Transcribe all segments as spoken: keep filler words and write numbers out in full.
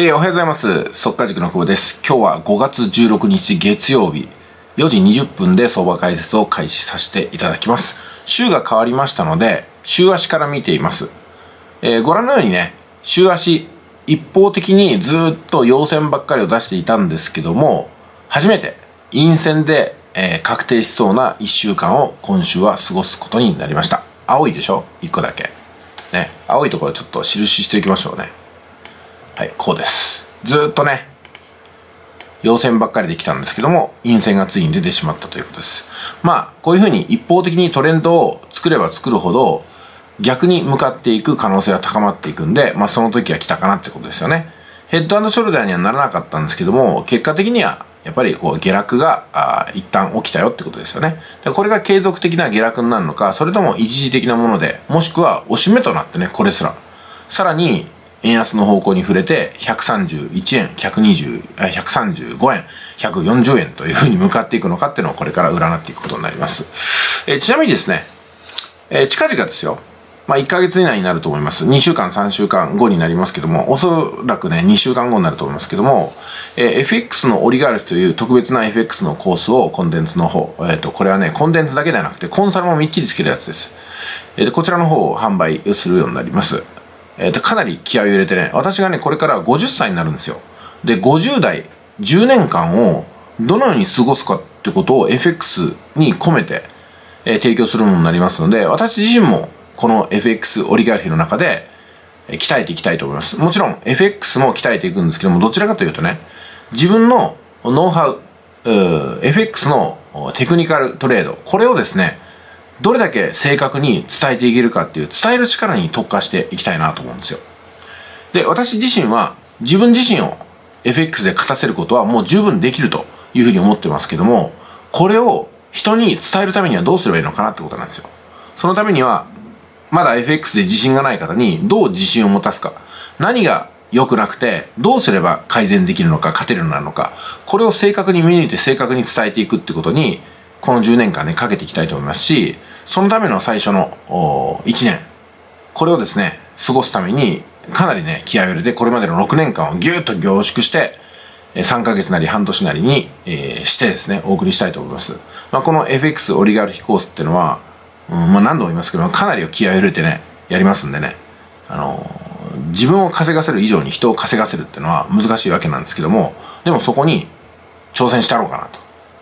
えー、おはようございます。速稼塾の久保です。今日はごがつじゅうろくにち月曜日よじにじゅっぷんで相場解説を開始させていただきます。週が変わりましたので、週足から見ています。えー、ご覧のようにね、週足一方的にずっと陽線ばっかりを出していたんですけども、初めて陰線で、えー、確定しそうないっしゅうかんを今週は過ごすことになりました。青いでしょ ?いっ 個だけ。ね、青いところちょっと印しておきましょうね。はい、こうです。ずっとね、陽線ばっかりできたんですけども、陰線がついに出てしまったということです。まあ、こういうふうに一方的にトレンドを作れば作るほど、逆に向かっていく可能性が高まっていくんで、まあ、その時は来たかなってことですよね。ヘッド&ショルダーにはならなかったんですけども、結果的には、やっぱりこう下落があ一旦起きたよってことですよね。で、これが継続的な下落になるのか、それとも一時的なもので、もしくは押し目となってね、これすら。さらに、円安の方向に触れて、ひゃくさんじゅういちえん、ひゃくにじゅう、ひゃくさんじゅうごえん、ひゃくよんじゅうえんというふうに向かっていくのかっていうのをこれから占っていくことになります。えー、ちなみにですね、えー、近々ですよ。まあ、いっかげつ以内になると思います。にしゅうかん、さんしゅうかんごになりますけども、おそらくね、にしゅうかんごになると思いますけども、えー、エフエックス のオリガルヒという特別な エフエックス のコースをコンテンツの方、えっ、ー、と、これはね、コンテンツだけではなくて、コンサルもみっちりつけるやつです。えっ、ー、と、こちらの方を販売するようになります。えっと、かなり気合を入れてね、私がね、これからごじゅっさいになるんですよ。で、ごじゅうだい、じゅうねんかんをどのように過ごすかってことを エフエックス に込めて、えー、提供するものになりますので、私自身もこの エフエックス オリガルヒの中で、えー、鍛えていきたいと思います。もちろん エフエックス も鍛えていくんですけども、どちらかというとね、自分のノウハウ、エフエックス のテクニカルトレード、これをですね、どれだけ正確に伝えていけるかっていう伝える力に特化していきたいなと思うんですよ。で、私自身は自分自身を エフエックス で勝たせることはもう十分できるというふうに思ってますけども、これを人に伝えるためにはどうすればいいのかなってことなんですよ。そのためには、まだ エフエックス で自信がない方にどう自信を持たすか、何が良くなくてどうすれば改善できるのか、勝てるようになるのか、これを正確に見抜いて正確に伝えていくってことに、このじゅうねんかんね、かけていきたいと思いますし、そのための最初のいちねん、これをですね、過ごすためにかなりね、気合を入れて、これまでのろくねんかんをぎゅーっと凝縮して、さんかげつなり半年なりに、えー、してですね、お送りしたいと思います。まあ、この エフエックス オリガルヒコースっていうのは、うん、まあ、何度も言いますけど、かなり気合を入れてね、やりますんでね、あのー、自分を稼がせる以上に人を稼がせるっていうのは難しいわけなんですけども、でもそこに挑戦したろうかなと。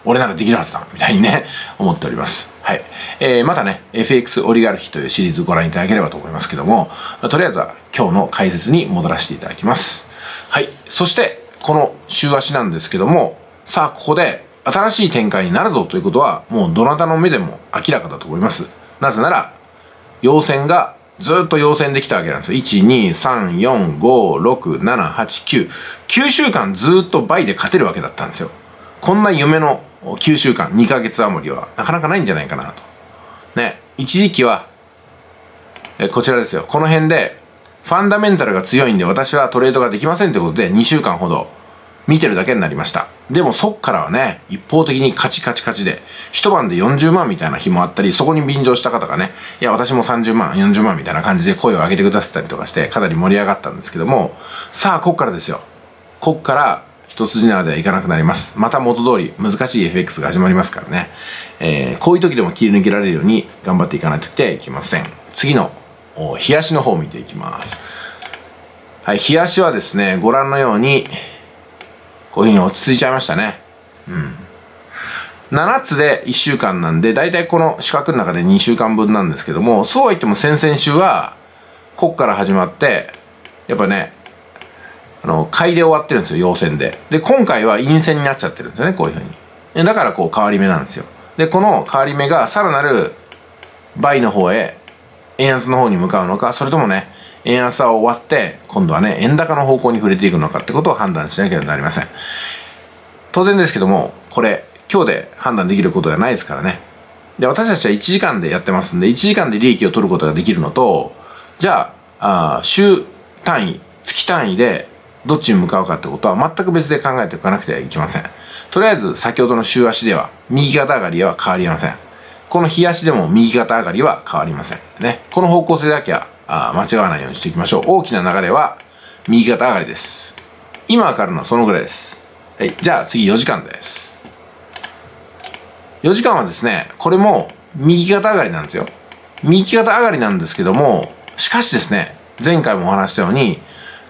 俺ならできるはずだみたいにね、思っております。はい。えー、またね、エフエックス オリガルヒというシリーズご覧いただければと思いますけども、とりあえずは今日の解説に戻らせていただきます。はい。そして、この週足なんですけども、さあ、ここで新しい展開になるぞということは、もうどなたの目でも明らかだと思います。なぜなら、陽線がずっと陽線できたわけなんですよ。いち、に、さん、よん、ご、ろく、なな、はち、きゅう。きゅうしゅうかんずっと倍で勝てるわけだったんですよ。こんな夢のきゅうしゅうかん、にかげつ余りはなかなかないんじゃないかなと。ね、一時期は、え、こちらですよ。この辺で、ファンダメンタルが強いんで私はトレードができませんってことでにしゅうかんほど見てるだけになりました。でもそっからはね、一方的にカチカチカチで、一晩でよんじゅうまんみたいな日もあったり、そこに便乗した方がね、いや私もさんじゅうまん、よんじゅうまんみたいな感じで声を上げてくださったりとかして、かなり盛り上がったんですけども、さあ、こっからですよ。こっから、一筋縄ではいかなくなります。また元通り難しい エフエックス が始まりますからね。えー、こういう時でも切り抜けられるように頑張っていかないといけません。次の、日足の方を見ていきます。はい、日足はですね、ご覧のように、こういう風に落ち着いちゃいましたね。うん。ななつでいっしゅうかんなんで、だいたいこの四角の中でにしゅうかんぶんなんですけども、そうは言っても先々週は、こっから始まって、やっぱね、あの、買いで終わってるんですよ、陽線で。で、今回は陰線になっちゃってるんですよね、こういうふうに。で、だからこう、変わり目なんですよ。で、この変わり目がさらなる倍の方へ、円安の方に向かうのか、それともね、円安は終わって、今度はね、円高の方向に触れていくのかってことを判断しなければなりません。当然ですけども、これ、今日で判断できることではないですからね。で、私たちはいちじかんでやってますんで、いちじかんで利益を取ることができるのと、じゃあ、あ週単位、月単位で、どっちに向かうかってことは全く別で考えていかなくてはいけません。とりあえず先ほどの週足では右肩上がりは変わりません。この日足でも右肩上がりは変わりません。ね。この方向性だけは間違わないようにしていきましょう。大きな流れは右肩上がりです。今わかるのはそのぐらいです。はい、じゃあ次よじかんです。よじかんはですね、これも右肩上がりなんですよ。右肩上がりなんですけども、しかしですね、前回もお話したように、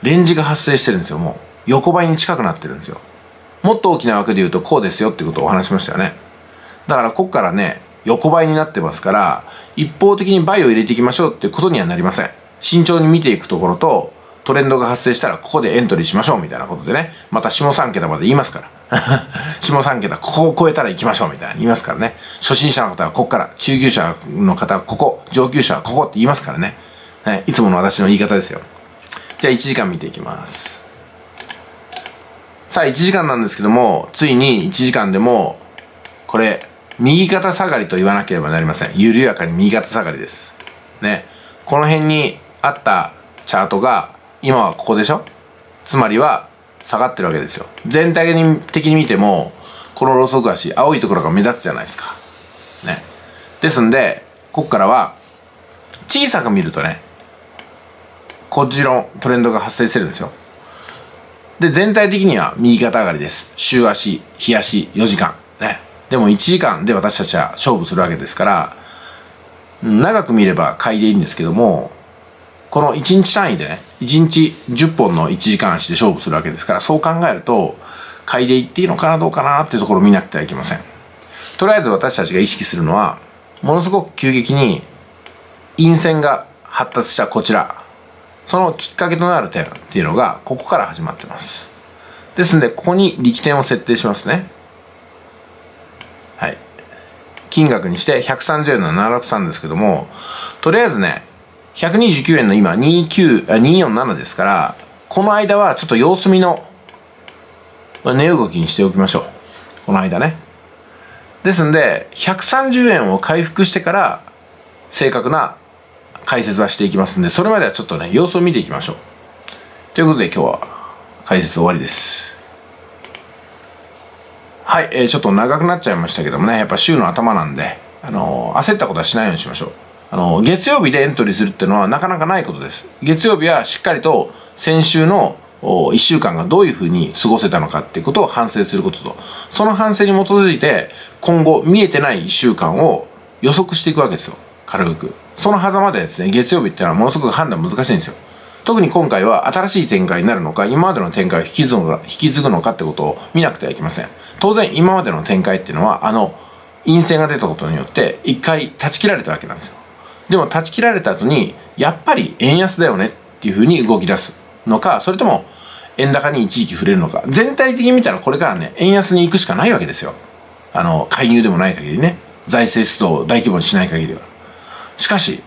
レンジが発生してるんですよ、もう。横ばいに近くなってるんですよ。もっと大きな枠で言うとこうですよってことをお話しましたよね。だからここからね、横ばいになってますから、一方的にバイを入れていきましょうってことにはなりません。慎重に見ていくところと、トレンドが発生したらここでエントリーしましょうみたいなことでね、また下さんけたまで言いますから。下さんけた、ここを超えたら行きましょうみたいな言いますからね。初心者の方はここから、中級者の方はここ、上級者はここって言いますからね。はい、いつもの私の言い方ですよ。じゃあいちじかん見ていきます。さあいちじかんなんですけども、ついにいちじかんでも、これ、右肩下がりと言わなければなりません。緩やかに右肩下がりです。ね。この辺にあったチャートが、今はここでしょ。つまりは下がってるわけですよ。全体的に見てもこのローソク足、青いところが目立つじゃないですかね。ですんでここからは小さく見るとね、こちらのトレンドが発生してるんですよ。で全体的には右肩上がりです。週足、日足、よじかんね。でもいちじかんで私たちは勝負するわけですから、長く見れば買いでいいんですけども、このいちにち単位でね、いちにちじゅっぽんのいちじかん足で勝負するわけですから、そう考えると、買いでいっていいのかなどうかなっていうところを見なくてはいけません。とりあえず私たちが意識するのは、ものすごく急激に陰線が発達したこちら、そのきっかけとなる点っていうのが、ここから始まってます。ですので、ここに力点を設定しますね。はい。金額にしてひゃくさんじゅうえんのななひゃくろくじゅうさんですけども、とりあえずね、ひゃくにじゅうきゅうえんの今にひゃくよんじゅうななですから、この間はちょっと様子見の値動きにしておきましょう。この間ね。ですんで、ひゃくさんじゅうえんを回復してから正確な解説はしていきますんで、それまではちょっとね、様子を見ていきましょう。ということで今日は解説終わりです。はい、えー、ちょっと長くなっちゃいましたけどもね、やっぱ週の頭なんで、あのー、焦ったことはしないようにしましょう。あの月曜日でエントリーするっていうのはなかなかないことです。月曜日はしっかりと先週のいっしゅうかんがどういうふうに過ごせたのかっていうことを反省することと、その反省に基づいて今後見えてないいっしゅうかんを予測していくわけですよ。軽くその狭間でですね、月曜日っていうのはものすごく判断難しいんですよ。特に今回は新しい展開になるのか、今までの展開を引き継ぐのか、引き継ぐのかってことを見なくてはいけません。当然今までの展開っていうのはあの陰線が出たことによって一回断ち切られたわけなんですよ。でも断ち切られた後に、やっぱり円安だよねっていう風に動き出すのか、それとも円高に一時期触れるのか、全体的に見たらこれからね、円安に行くしかないわけですよ。あの、介入でもない限りね、財政出動を大規模にしない限りは。しかし、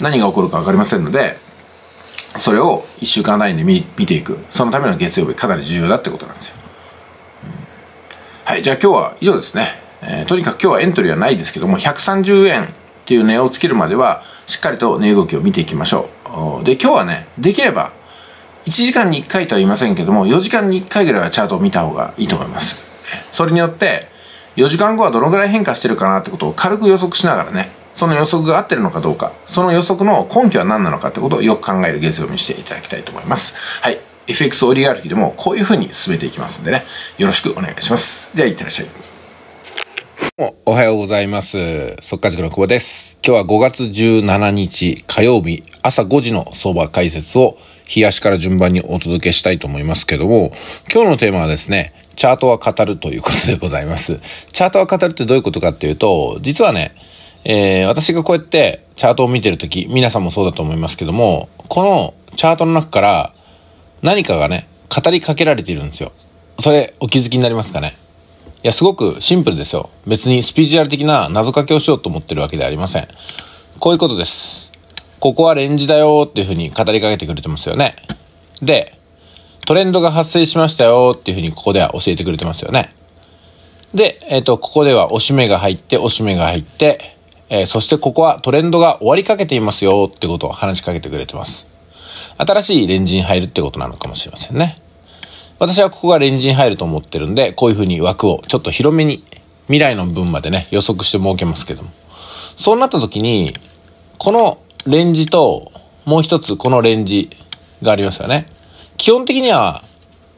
何が起こるかわかりませんので、それを一週間単位で見、見ていく。そのための月曜日、かなり重要だってことなんですよ。はい、じゃあ今日は以上ですね。えー、とにかく今日はエントリーはないですけども、ひゃくさんじゅうえん、っていう値をつけるまではしっかりと値動きを見ていきましょう。で、今日はね、できればいちじかんにいっかいとは言いませんけども、よじかんにいっかいぐらいはチャートを見た方がいいと思います。それによってよじかんごはどのぐらい変化してるかなってことを軽く予測しながらね、その予測が合ってるのかどうか、その予測の根拠は何なのかってことをよく考える月曜日にしていただきたいと思います。はい。エフエックス オリガルヒでもこういう風に進めていきますんでね、よろしくお願いします。じゃあ、いってらっしゃい。おはようございます。速稼塾の久保です。今日はごがつじゅうしちにち火曜日朝ごじの相場解説を日足から順番にお届けしたいと思いますけども、今日のテーマはですね、チャートは語るということでございます。チャートは語るってどういうことかっていうと、実はね、えー、私がこうやってチャートを見てるとき、皆さんもそうだと思いますけども、このチャートの中から何かがね、語りかけられているんですよ。それお気づきになりますかね。いや、すごくシンプルですよ。別にスピリチュアル的な謎かけをしようと思ってるわけではありません。こういうことです。ここはレンジだよっていうふうに語りかけてくれてますよね。で、トレンドが発生しましたよっていうふうにここでは教えてくれてますよね。で、えっと、ここでは押し目が入って、押し目が入って、えー、そしてここはトレンドが終わりかけていますよってことを話しかけてくれてます。新しいレンジに入るってことなのかもしれませんね。私はここがレンジに入ると思ってるんで、こういう風に枠をちょっと広めに、未来の分までね、予測して設けますけども。そうなった時に、このレンジと、もう一つこのレンジがありますよね。基本的には、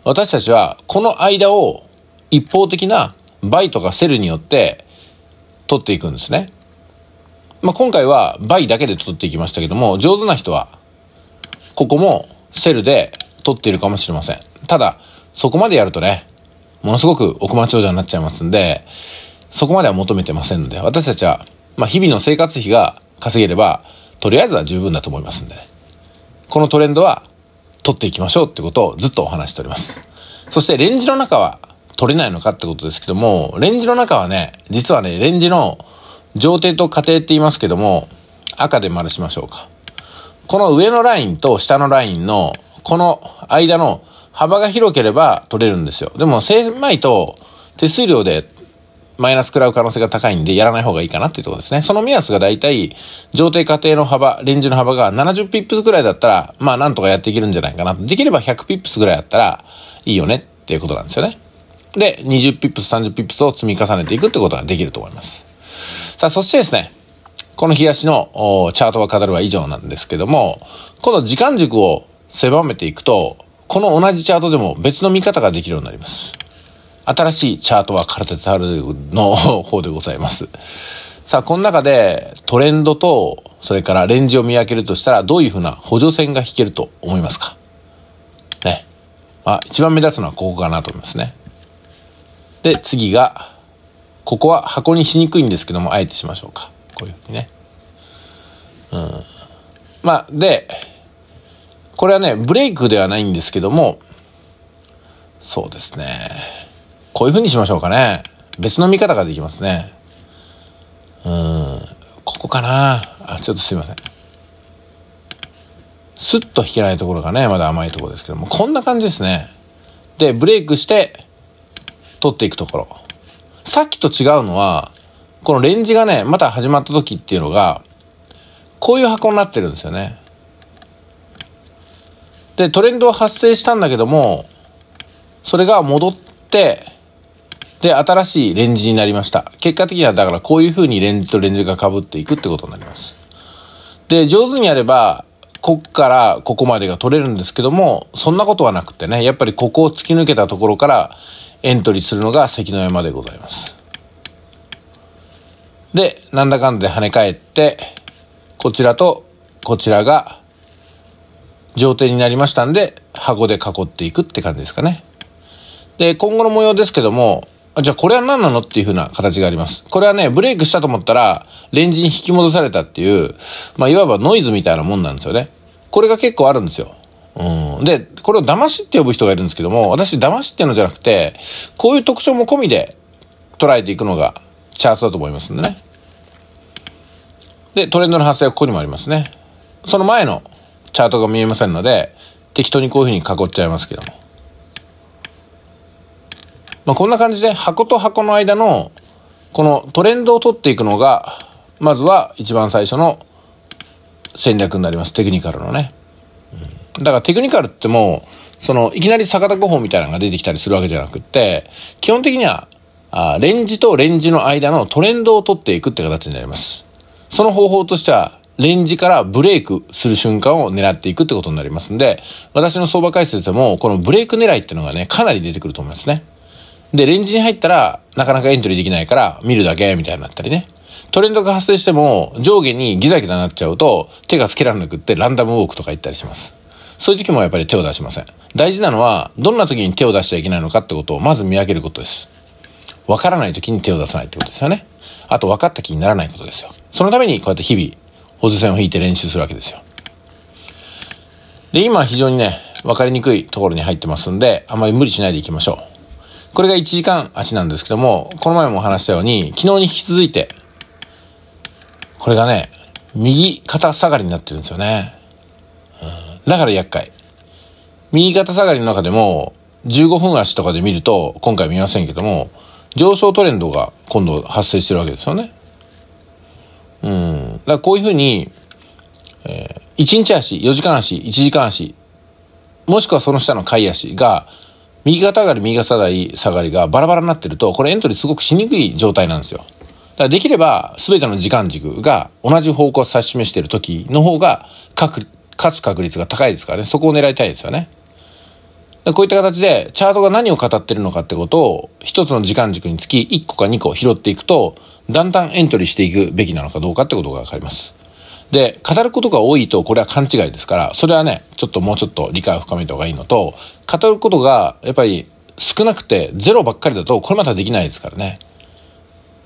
私たちはこの間を一方的なバイとかセルによって取っていくんですね。まあ、今回はバイだけで取っていきましたけども、上手な人はここもセルで取っているかもしれません。ただそこまでやるとね、ものすごく億万長者になっちゃいますんで、そこまでは求めてませんので、私たちはまあ日々の生活費が稼げればとりあえずは十分だと思いますんで、ね、このトレンドは取っていきましょうってことをずっとお話しております。そしてレンジの中は取れないのかってことですけども、レンジの中はね、実はね、レンジの上底と下底って言いますけども、赤で丸しましょうか。この上のラインと下のラインのこの間の幅が広ければ取れるんですよ。でも狭いと手数料でマイナス食らう可能性が高いんで、やらない方がいいかなっていうところですね。その目安がだいたい上底下底の幅、レンジの幅がななじゅうピップスぐらいだったら、まあなんとかやっていけるんじゃないかな。できればひゃくピップスぐらいだったらいいよねっていうことなんですよね。で、にじゅうピップス、さんじゅうピップスを積み重ねていくってことができると思います。さあ、そしてですね、この日足のチャートは語るは以上なんですけども、この時間軸を狭めていくと、この同じチャートでも別の見方ができるようになります。新しいチャートはカルテタルの方でございます。さあ、この中でトレンドと、それからレンジを見分けるとしたら、どういうふうな補助線が引けると思いますかね。まあ、一番目立つのはここかなと思いますね。で、次が、ここは箱にしにくいんですけども、あえてしましょうか。こういうふうにね。うん。まあ、で、これはね、ブレイクではないんですけども、そうですね。こういう風にしましょうかね。別の見方ができますね。うーん、ここかな。あ、ちょっとすいません。スッと引けないところがね、まだ甘いところですけども、こんな感じですね。で、ブレイクして、取っていくところ。さっきと違うのは、このレンジがね、また始まった時っていうのが、こういう箱になってるんですよね。で、トレンドは発生したんだけども、それが戻って、で、新しいレンジになりました。結果的には、だからこういう風にレンジとレンジが被っていくってことになります。で、上手にやれば、こっからここまでが取れるんですけども、そんなことはなくてね、やっぱりここを突き抜けたところからエントリーするのが関の山でございます。で、なんだかんだで跳ね返って、こちらとこちらが上底になりましたんで、箱で囲っていくって感じですかね。で、今後の模様ですけども、じゃあこれは何なのっていう風な形があります。これはね、ブレイクしたと思ったら、レンジに引き戻されたっていう、まあ、いわばノイズみたいなもんなんですよね。これが結構あるんですよ。うん。で、これを騙しって呼ぶ人がいるんですけども、私騙しっていうのじゃなくて、こういう特徴も込みで捉えていくのがチャートだと思いますんでね。で、トレンドの発生はここにもありますね。その前のチャートが見えませんので、適当にこういう風に囲っちゃいますけども。まあ、こんな感じで箱と箱の間のこのトレンドを取っていくのが、まずは一番最初の戦略になります。テクニカルのね。だからテクニカルってもう、そのいきなり逆高峰みたいなのが出てきたりするわけじゃなくって、基本的にはレンジとレンジの間のトレンドを取っていくって形になります。その方法としては、レンジからブレイクする瞬間を狙っていくってことになりますんで、私の相場解説でもこのブレイク狙いっていうのがね、かなり出てくると思いますね。で、レンジに入ったら、なかなかエントリーできないから、見るだけ、みたいになったりね。トレンドが発生しても、上下にギザギザになっちゃうと、手がつけられなくって、ランダムウォークとか言ったりします。そういう時もやっぱり手を出しません。大事なのは、どんな時に手を出しちゃいけないのかってことを、まず見分けることです。わからない時に手を出さないってことですよね。あと、分かった気にならないことですよ。そのために、こうやって日々、補助線を引いて練習するわけですよ。で、今は非常にね、わかりにくいところに入ってますんで、あんまり無理しないでいきましょう。これがいちじかん足なんですけども、この前もお話したように、昨日に引き続いて、これがね、右肩下がりになってるんですよね。うん、だから厄介。右肩下がりの中でも、じゅうごふん足とかで見ると、今回見ませんけども、上昇トレンドが今度発生してるわけですよね。うん。だからこういうふうに、えー、いちにち足、よじかん足、いちじかん足、もしくはその下の買い足が、右肩上がり、右肩下がり、下がりがバラバラになってると、これエントリーすごくしにくい状態なんですよ。だからできれば、すべての時間軸が同じ方向を指し示している時の方が、勝つ確率が高いですからね、そこを狙いたいですよね。こういった形でチャートが何を語ってるのかってことを一つの時間軸につきいっこかにこ拾っていくと、だんだんエントリーしていくべきなのかどうかってことがわかります。で、語ることが多いとこれは勘違いですから、それはね、ちょっともうちょっと理解を深めた方がいいのと、語ることがやっぱり少なくてゼロばっかりだとこれまたできないですからね。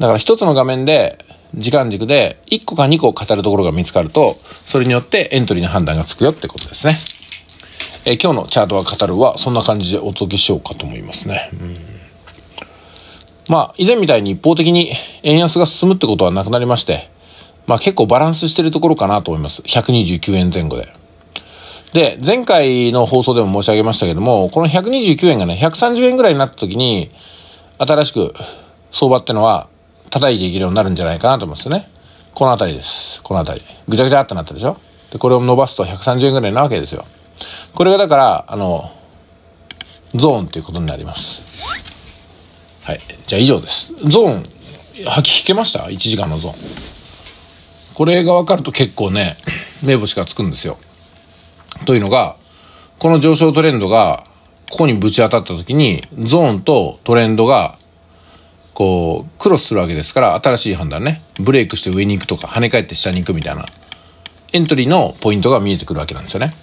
だから一つの画面で時間軸でいっこかにこ語るところが見つかると、それによってエントリーの判断がつくよってことですね。え今日のチャートは語るはそんな感じでお届けしようかと思いますね。うん、まあ以前みたいに一方的に円安が進むってことはなくなりまして、まあ結構バランスしてるところかなと思います。ひゃくにじゅうきゅうえんぜん後で。で、前回の放送でも申し上げましたけども、このひゃくにじゅうきゅうえんがね、ひゃくさんじゅうえんぐらいになった時に、新しく相場ってのは叩いていけるようになるんじゃないかなと思うんですよね。この辺りです。この辺り。ぐちゃぐちゃってなったでしょ。で、これを伸ばすとひゃくさんじゅうえんぐらいなわけですよ。これがだから、あの、ゾーンということになります。はい。じゃあ以上です。ゾーン、吐き引けました?いちじかんのゾーン。これが分かると結構ね、目星がつくんですよ。というのが、この上昇トレンドが、ここにぶち当たった時に、ゾーンとトレンドが、こう、クロスするわけですから、新しい判断ね。ブレイクして上に行くとか、跳ね返って下に行くみたいな、エントリーのポイントが見えてくるわけなんですよね。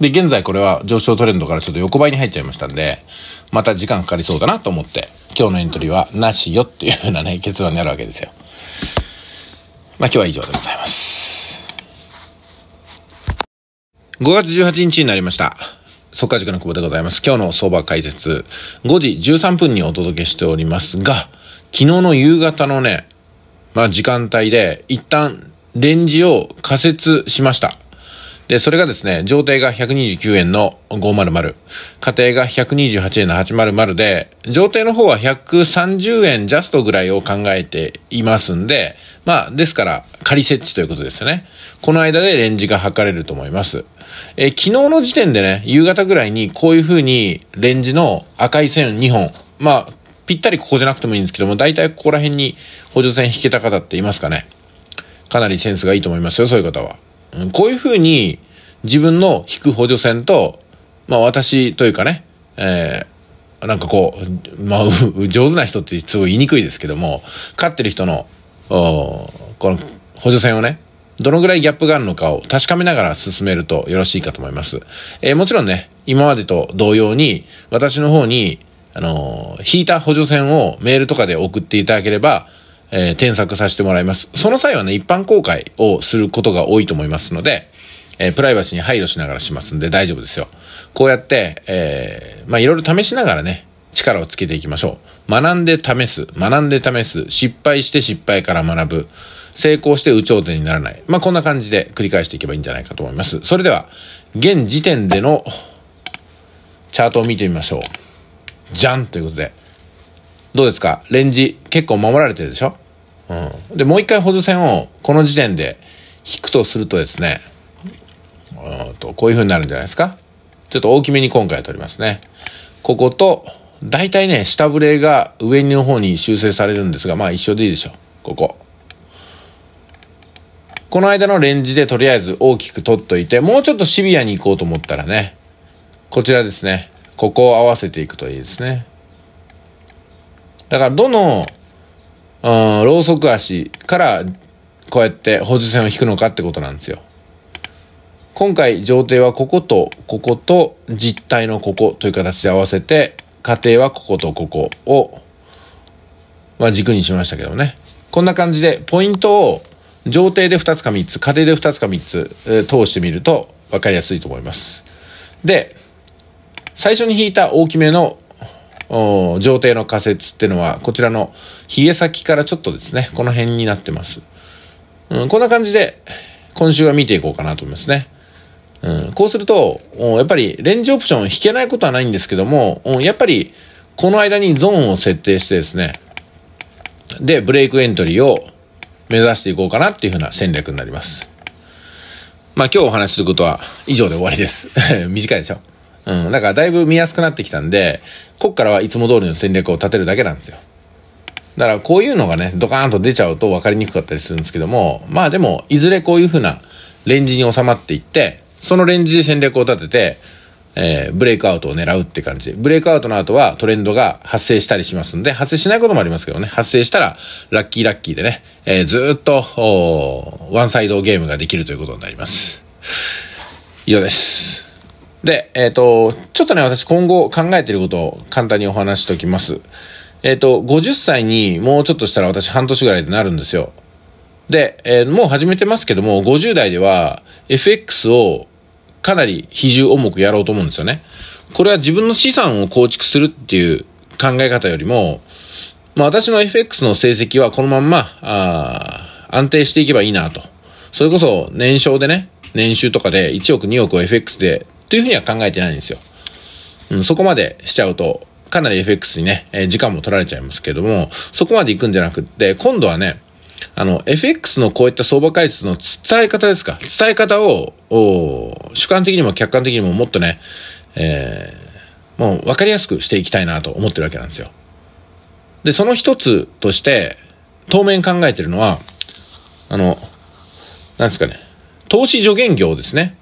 で、現在これは上昇トレンドからちょっと横ばいに入っちゃいましたんで、また時間かかりそうだなと思って、今日のエントリーはなしよっていうふうなね、結論になるわけですよ。まあ今日は以上でございます。ごがつじゅうはちにちになりました。速稼塾の久保でございます。今日の相場解説、ごじじゅうさんぷんにお届けしておりますが、昨日の夕方のね、まあ時間帯で一旦レンジを仮設しました。で、それがですね、上底がひゃくにじゅうきゅうえんのごひゃく、下底がひゃくにじゅうはちえんのはちひゃくで、上底の方はひゃくさんじゅうえんジャストぐらいを考えていますんで、まあ、ですから、仮設置ということですよね。この間でレンジが測れると思います。え、昨日の時点でね、夕方ぐらいにこういう風にレンジの赤い線にほん、まあ、ぴったりここじゃなくてもいいんですけども、だいたいここら辺に補助線引けた方っていますかね。かなりセンスがいいと思いますよ、そういう方は。こういう風に自分の引く補助線と、まあ私というかね、えー、なんかこう、まあ上手な人ってすごい言いにくいですけども、勝ってる人の、この補助線をね、どのぐらいギャップがあるのかを確かめながら進めるとよろしいかと思います。えー、もちろんね、今までと同様に、私の方に、あのー、引いた補助線をメールとかで送っていただければ、えー、添削させてもらいます。その際はね、一般公開をすることが多いと思いますので、えー、プライバシーに配慮しながらしますんで大丈夫ですよ。こうやって、えー、まあいろいろ試しながらね、力をつけていきましょう。学んで試す。学んで試す。失敗して失敗から学ぶ。成功して有頂天にならない。まあこんな感じで繰り返していけばいいんじゃないかと思います。それでは、現時点でのチャートを見てみましょう。じゃんということで。どうですか?レンジ結構守られてるでしょ?うん。で、もう一回補助線をこの時点で引くとするとですね、うんと、こういう風になるんじゃないですか?ちょっと大きめに今回は取りますね。ここと、だいたいね、下ブレが上の方に修正されるんですが、まあ一緒でいいでしょう。ここ。この間のレンジでとりあえず大きく取っといて、もうちょっとシビアに行こうと思ったらね、こちらですね。ここを合わせていくといいですね。だからどの、うん、ロウソク足からこうやって補助線を引くのかってことなんですよ。今回上底はこことここと実体のここという形で合わせて、下底はこことここを、まあ、軸にしましたけどね。こんな感じでポイントを上底でふたつかみっつ、下底でふたつかみっつ、えー、通してみると分かりやすいと思います。で、最初に引いた大きめの上底の仮説っていうのは、こちらのひげ先からちょっとですね、この辺になってます。うん、こんな感じで、今週は見ていこうかなと思いますね。うん、こうすると、やっぱりレンジオプションを引けないことはないんですけども、やっぱりこの間にゾーンを設定してですね、で、ブレイクエントリーを目指していこうかなっていうふうな戦略になります。まあ今日お話しすることは以上で終わりです。短いでしょ。うん。だからだいぶ見やすくなってきたんで、こっからはいつも通りの戦略を立てるだけなんですよ。だからこういうのがね、ドカーンと出ちゃうと分かりにくかったりするんですけども、まあでも、いずれこういう風なレンジに収まっていって、そのレンジで戦略を立てて、えー、ブレイクアウトを狙うって感じで、ブレイクアウトの後はトレンドが発生したりしますんで、発生しないこともありますけどね、発生したらラッキーラッキーでね、えー、ずーっとワンサイドゲームができるということになります。以上です。で、えっとちょっとね、私今後考えていることを簡単にお話しときます。えっとごじゅっさいにもうちょっとしたら私半年ぐらいでなるんですよ。で、えー、もう始めてますけども、ごじゅうだいでは エフエックス をかなり比重重くやろうと思うんですよね。これは自分の資産を構築するっていう考え方よりも、まあ、私の エフエックス の成績はこのまんまあ安定していけばいいなと。それこそ年商でね、年収とかでいちおくにおくを エフエックス でというふうには考えてないんですよ。うん、そこまでしちゃうとかなり エフエックス にね、時間も取られちゃいますけれども、そこまで行くんじゃなくって、今度はね、あの エフエックス のこういった相場解説の伝え方ですか、伝え方を主観的にも客観的にももっとね、えー、もう分かりやすくしていきたいなと思ってるわけなんですよ。で、その一つとして当面考えてるのは、あのなんですかね、投資助言業ですね。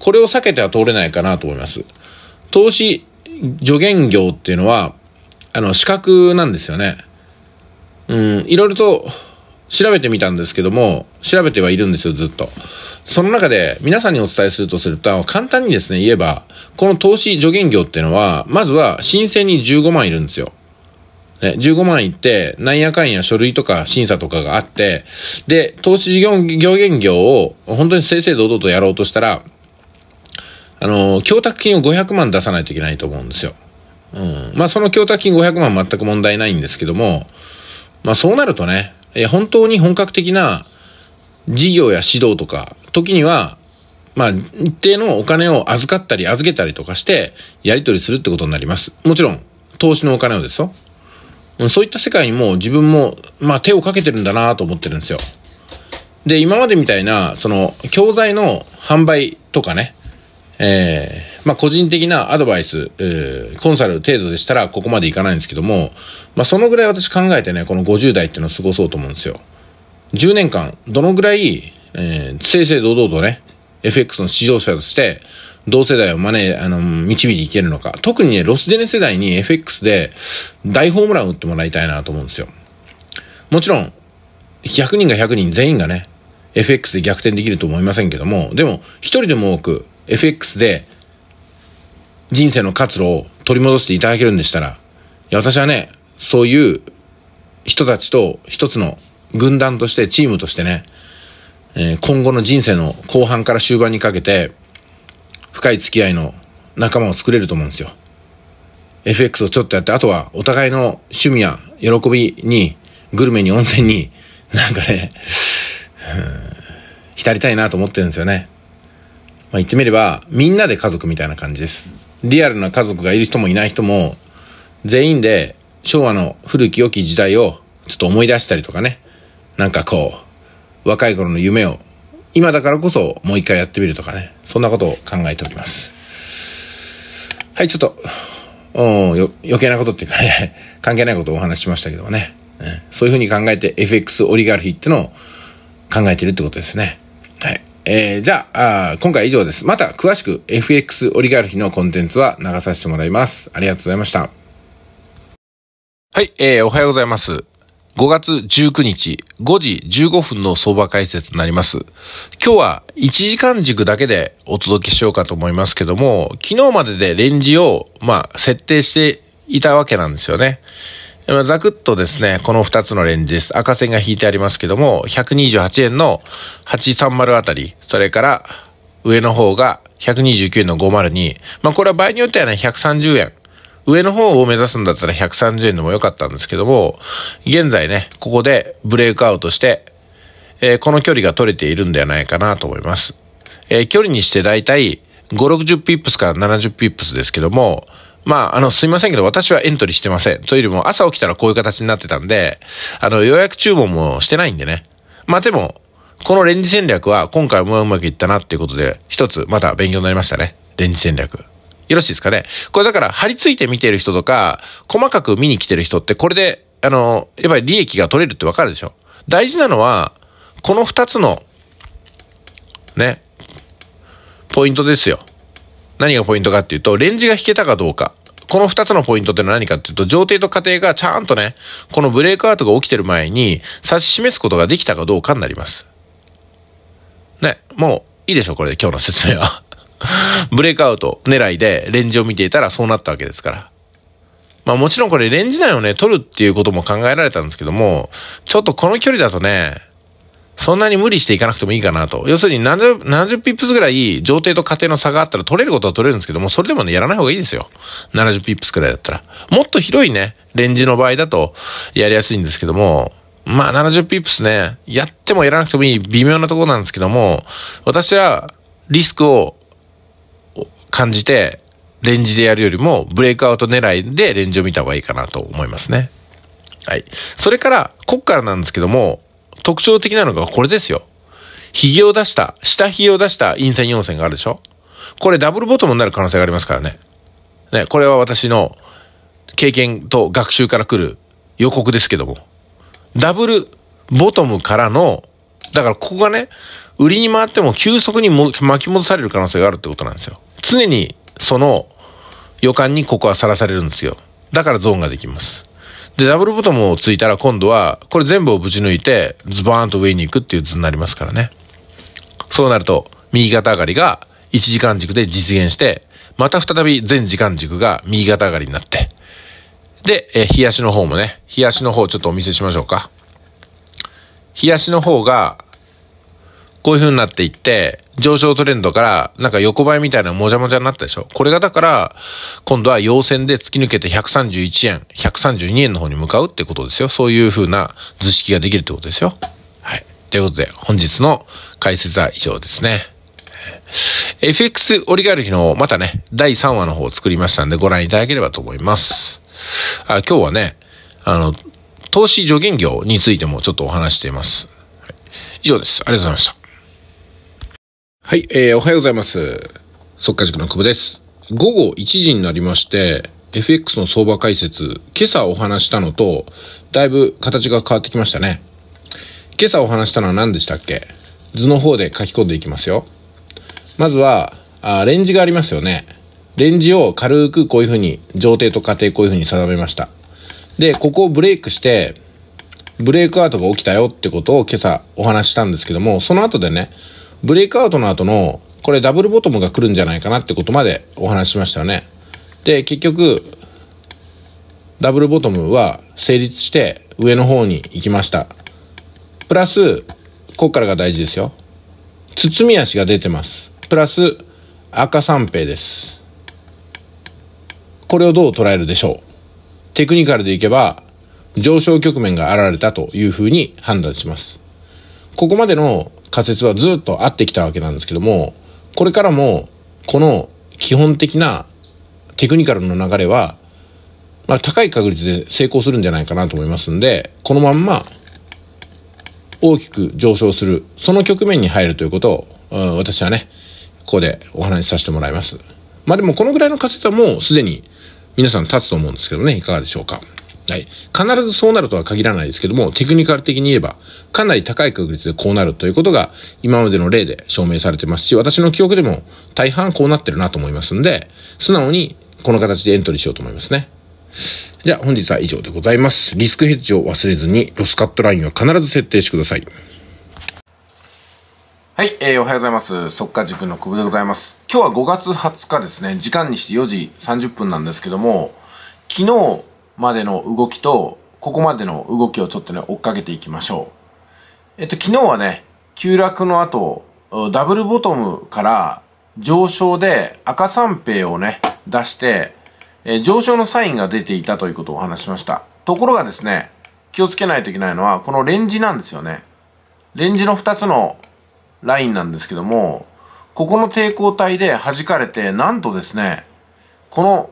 これを避けては通れないかなと思います。投資助言業っていうのはあの資格なんですよね。うん、いろいろと調べてみたんですけども、調べてはいるんですよ、ずっと。その中で皆さんにお伝えするとすると、簡単にですね、言えば、この投資助言業っていうのは、まずは申請にじゅうごまんいるんですよ。ね、じゅうごまんいって、なんやかんや書類とか審査とかがあって、で、投資助言業を本当に正々堂々とやろうとしたら、あの、供託金をごひゃくまん出さないといけないと思うんですよ。うん。まあ、その供託金ごひゃくまん全く問題ないんですけども、まあ、そうなるとね、え本当に本格的な事業や指導とか、時には、まあ、一定のお金を預かったり預けたりとかして、やり取りするってことになります。もちろん、投資のお金をですよ。そういった世界にも自分も、まあ、手をかけてるんだなと思ってるんですよ。で、今までみたいな、その、教材の販売とかね、えー、まあ、個人的なアドバイス、えー、コンサル程度でしたらここまでいかないんですけども、まあ、そのぐらい私考えてね、このごじゅうだいっていうのを過ごそうと思うんですよ。じゅうねんかん、どのぐらい、えー、正々堂々とね、エフエックス の市場者として、同世代をマネ、あの、導いていけるのか。特にね、ロスジェネ世代に エフエックス で大ホームランを打ってもらいたいなと思うんですよ。もちろん、ひゃくにんがひゃくにん全員がね、エフエックス で逆転できると思いませんけども、でも、一人でも多く、エフエックス で人生の活路を取り戻していただけるんでしたら、いや私はね、そういう人たちと一つの軍団としてチームとしてね、えー、今後の人生の後半から終盤にかけて深い付き合いの仲間を作れると思うんですよ。 エフエックス をちょっとやって、あとはお互いの趣味や喜びに、グルメに温泉になんかね浸りたいなと思ってるんですよね。まあ言ってみれば、みんなで家族みたいな感じです。リアルな家族がいる人もいない人も、全員で昭和の古き良き時代をちょっと思い出したりとかね、なんかこう、若い頃の夢を、今だからこそもう一回やってみるとかね、そんなことを考えております。はい、ちょっと、およ余計なことっていうかね、関係ないことをお話ししましたけどもね、ね、そういうふうに考えて エフエックス オリガルヒってのを考えているってことですね。はい。えー、じゃあ、あ今回以上です。また詳しく エフエックス オリガルヒのコンテンツは流させてもらいます。ありがとうございました。はい、えー、おはようございます。ごがつじゅうくにちごじじゅうごふんの相場解説になります。今日はいちじかん軸だけでお届けしようかと思いますけども、昨日まででレンジを、まあ、設定していたわけなんですよね。ざくっとですね、このふたつのレンジです。赤線が引いてありますけども、ひゃくにじゅうはちえんのはちさんまるあたり、それから上の方がひゃくにじゅうきゅうえんのごひゃくに。まあこれは場合によってはね、ひゃくさんじゅうえん。上の方を目指すんだったらひゃくさんじゅうえんでもよかったんですけども、現在ね、ここでブレイクアウトして、えー、この距離が取れているんではないかなと思います。えー、距離にしてだいたいごじゅう、ろくじゅうピップスからななじゅうピップスですけども、まあ、あの、すいませんけど、私はエントリーしてません。というよりも、朝起きたらこういう形になってたんで、あの、予約注文もしてないんでね。まあ、でも、このレンジ戦略は、今回もうまくいったなっていうことで、一つ、また勉強になりましたね。レンジ戦略。よろしいですかね。これだから、張り付いて見てる人とか、細かく見に来てる人って、これで、あの、やっぱり利益が取れるってわかるでしょ。大事なのは、この二つの、ね、ポイントですよ。何がポイントかっていうと、レンジが引けたかどうか。この二つのポイントってのは何かっていうと、上程と下程がちゃんとね、このブレイクアウトが起きてる前に指し示すことができたかどうかになります。ね、もういいでしょう、これで今日の説明は。ブレイクアウト狙いでレンジを見ていたらそうなったわけですから。まあもちろんこれレンジ内をね、取るっていうことも考えられたんですけども、ちょっとこの距離だとね、そんなに無理していかなくてもいいかなと。要するにななじゅうピップスぐらい上程と下程の差があったら取れることは取れるんですけども、それでもね、やらない方がいいですよ。ななじゅうピップスくらいだったら。もっと広いね、レンジの場合だとやりやすいんですけども、まあななじゅうピップスね、やってもやらなくてもいい微妙なところなんですけども、私はリスクを感じて、レンジでやるよりもブレイクアウト狙いでレンジを見た方がいいかなと思いますね。はい。それから、こっからなんですけども、特徴的なのがこれですよ。髭を出した、下髭を出した陰線よん線があるでしょ。これダブルボトムになる可能性がありますからね。ね、これは私の経験と学習から来る予告ですけども。ダブルボトムからの、だからここがね、売りに回っても急速にも巻き戻される可能性があるってことなんですよ。常にその予感にここはさらされるんですよ。だからゾーンができます。で、ダブルボトムをついたら今度は、これ全部をぶち抜いて、ズバーンと上に行くっていう図になりますからね。そうなると、右肩上がりがいちじかん軸で実現して、また再び全時間軸が右肩上がりになって。で、え、日足の方もね、日足の方ちょっとお見せしましょうか。日足の方が、こういう風になっていって、上昇トレンドからなんか横ばいみたいなもじゃもじゃになったでしょ。これがだから、今度は陽線で突き抜けてひゃくさんじゅういちえん、ひゃくさんじゅうにえんの方に向かうってことですよ。そういう風な図式ができるってことですよ。はい。ということで、本日の解説は以上ですね。エフエックス オリガルヒのまたね、だいさんわの方を作りましたんでご覧いただければと思います。あ、今日はね、あの、投資助言業についてもちょっとお話しています。はい、以上です。ありがとうございました。はい、えー、おはようございます。速稼塾の久保です。午後いちじになりまして、エフエックス の相場解説、今朝お話したのと、だいぶ形が変わってきましたね。今朝お話したのは何でしたっけ？図の方で書き込んでいきますよ。まずは、あ、レンジがありますよね。レンジを軽くこういうふうに、上程と下程こういうふうに定めました。で、ここをブレイクして、ブレイクアウトが起きたよってことを今朝お話したんですけども、その後でね、ブレイクアウトの後の、これダブルボトムが来るんじゃないかなってことまでお話ししましたよね。で、結局、ダブルボトムは成立して上の方に行きました。プラス、ここからが大事ですよ。包み足が出てます。プラス、赤三平です。これをどう捉えるでしょう。テクニカルでいけば、上昇局面が現れたというふうに判断します。ここまでの仮説はずっと合ってきたわけなんですけども、これからもこの基本的なテクニカルの流れは、まあ、高い確率で成功するんじゃないかなと思いますんで、このまんま大きく上昇する、その局面に入るということを、うん、私はね、ここでお話しさせてもらいます。まあでもこのぐらいの仮説はもうすでに皆さん立つと思うんですけどね、いかがでしょうか。はい。必ずそうなるとは限らないですけども、テクニカル的に言えば、かなり高い確率でこうなるということが、今までの例で証明されてますし、私の記憶でも大半こうなってるなと思いますんで、素直にこの形でエントリーしようと思いますね。じゃあ本日は以上でございます。リスクヘッジを忘れずに、ロスカットラインは必ず設定してください。はい、えー、おはようございます。速稼塾の久保でございます。今日はごがつはつかですね、時間にしてよじさんじゅっぷんなんですけども、昨日、までの動きと、ここまでの動きをちょっとね、追っかけていきましょう。えっと、昨日はね、急落の後、ダブルボトムから上昇で赤三平をね、出して、え、上昇のサインが出ていたということをお話しました。ところがですね、気をつけないといけないのは、このレンジなんですよね。レンジのふたつのラインなんですけども、ここの抵抗体で弾かれて、なんとですね、この、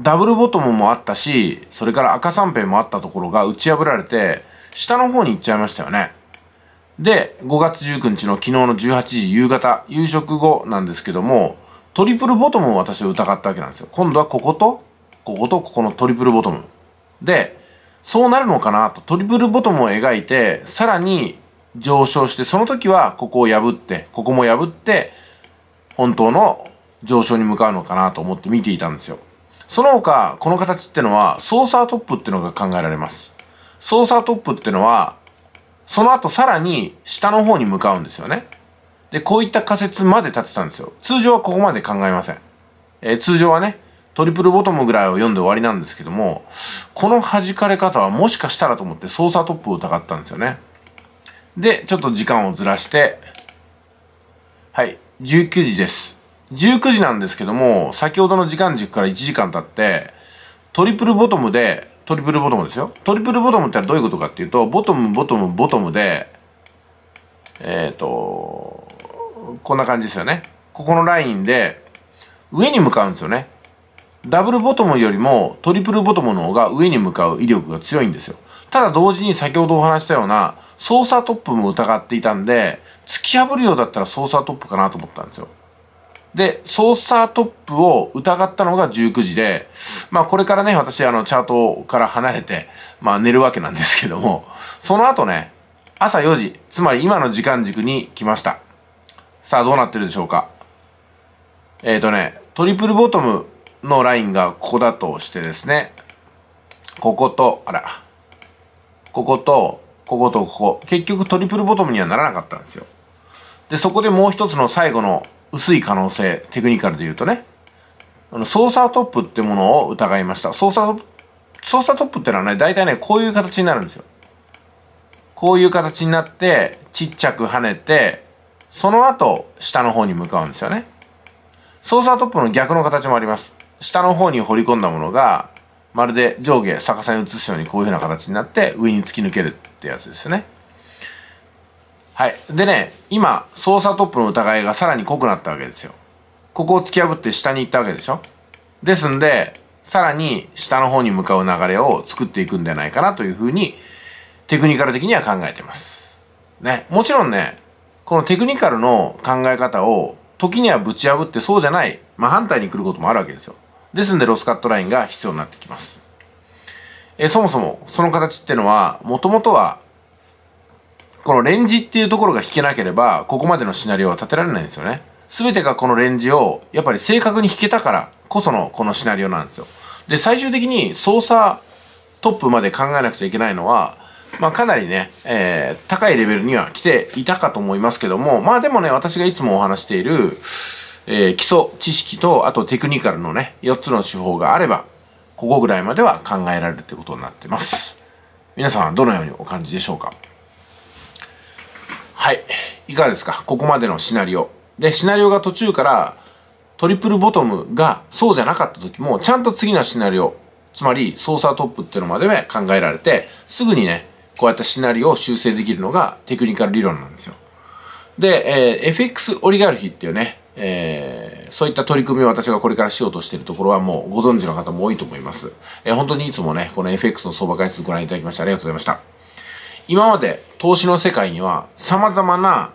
ダブルボトムもあったし、それから赤三平もあったところが打ち破られて、下の方に行っちゃいましたよね。で、ごがつじゅうくにちの昨日のじゅうはちじ夕方、夕食後なんですけども、トリプルボトムを私は疑ったわけなんですよ。今度はここと、こことここのトリプルボトム。で、そうなるのかなと、トリプルボトムを描いて、さらに上昇して、その時はここを破って、ここも破って、本当の上昇に向かうのかなと思って見ていたんですよ。その他、この形ってのは、ソーサートップってのが考えられます。ソーサートップってのは、その後さらに下の方に向かうんですよね。で、こういった仮説まで立てたんですよ。通常はここまで考えません。えー、通常はね、トリプルボトムぐらいを読んで終わりなんですけども、この弾かれ方はもしかしたらと思ってソーサートップを疑ったんですよね。で、ちょっと時間をずらして、はい、じゅうくじです。じゅうくじなんですけども、先ほどの時間軸からいちじかん経って、トリプルボトムで、トリプルボトムですよ。トリプルボトムってどういうことかっていうと、ボトム、ボトム、ボトムで、えっと、こんな感じですよね。ここのラインで、上に向かうんですよね。ダブルボトムよりもトリプルボトムの方が上に向かう威力が強いんですよ。ただ同時に先ほどお話したようなソーサートップも疑っていたんで、突き破るようだったらソーサートップかなと思ったんですよ。で、ソーサートップを疑ったのがじゅうくじで、まあこれからね、私あのチャートから離れて、まあ寝るわけなんですけども、その後ね、朝よじ、つまり今の時間軸に来ました。さあどうなってるでしょうか。えーとね、トリプルボトムのラインがここだとしてですね、ここと、あら、ここと、ここと、ここ、結局トリプルボトムにはならなかったんですよ。で、そこでもう一つの最後の薄い可能性、テクニカルで言うとね、あのソーサートップってものを疑いました。ソーサートップ、ソーサートップってのはね、大体ね、こういう形になるんですよ。こういう形になって、ちっちゃく跳ねて、その後、下の方に向かうんですよね。ソーサートップの逆の形もあります。下の方に掘り込んだものが、まるで上下逆さに移すようにこういうふうな形になって上に突き抜けるってやつですね。はい。でね、今、操作トップの疑いがさらに濃くなったわけですよ。ここを突き破って下に行ったわけでしょ。ですんで、さらに下の方に向かう流れを作っていくんじゃないかなというふうに、テクニカル的には考えてます。ね。もちろんね、このテクニカルの考え方を時にはぶち破ってそうじゃない、まあ反対に来ることもあるわけですよ。ですんでロスカットラインが必要になってきます。えー、そもそもその形ってのは、もともとは、このレンジっていうところが引けなければ、ここまでのシナリオは立てられないんですよね。すべてがこのレンジを、やっぱり正確に引けたからこそのこのシナリオなんですよ。で、最終的に操作トップまで考えなくちゃいけないのは、まあかなりね、えー、高いレベルには来ていたかと思いますけども、まあでもね、私がいつもお話している、えー、基礎知識と、あとテクニカルのね、よっつの手法があれば、ここぐらいまでは考えられるということになってます。皆さんはどのようにお感じでしょうか？はい。いかがですか？ここまでのシナリオ。で、シナリオが途中から、トリプルボトムがそうじゃなかった時も、ちゃんと次のシナリオ、つまりソーサートップっていうのまでは考えられて、すぐにね、こうやったシナリオを修正できるのがテクニカル理論なんですよ。で、えー、エフエックス オリガルヒっていうね、えー、そういった取り組みを私がこれからしようとしているところはもうご存知の方も多いと思います。えー、本当にいつもね、この エフエックス の相場解説ご覧いただきましてありがとうございました。今まで投資の世界には様々な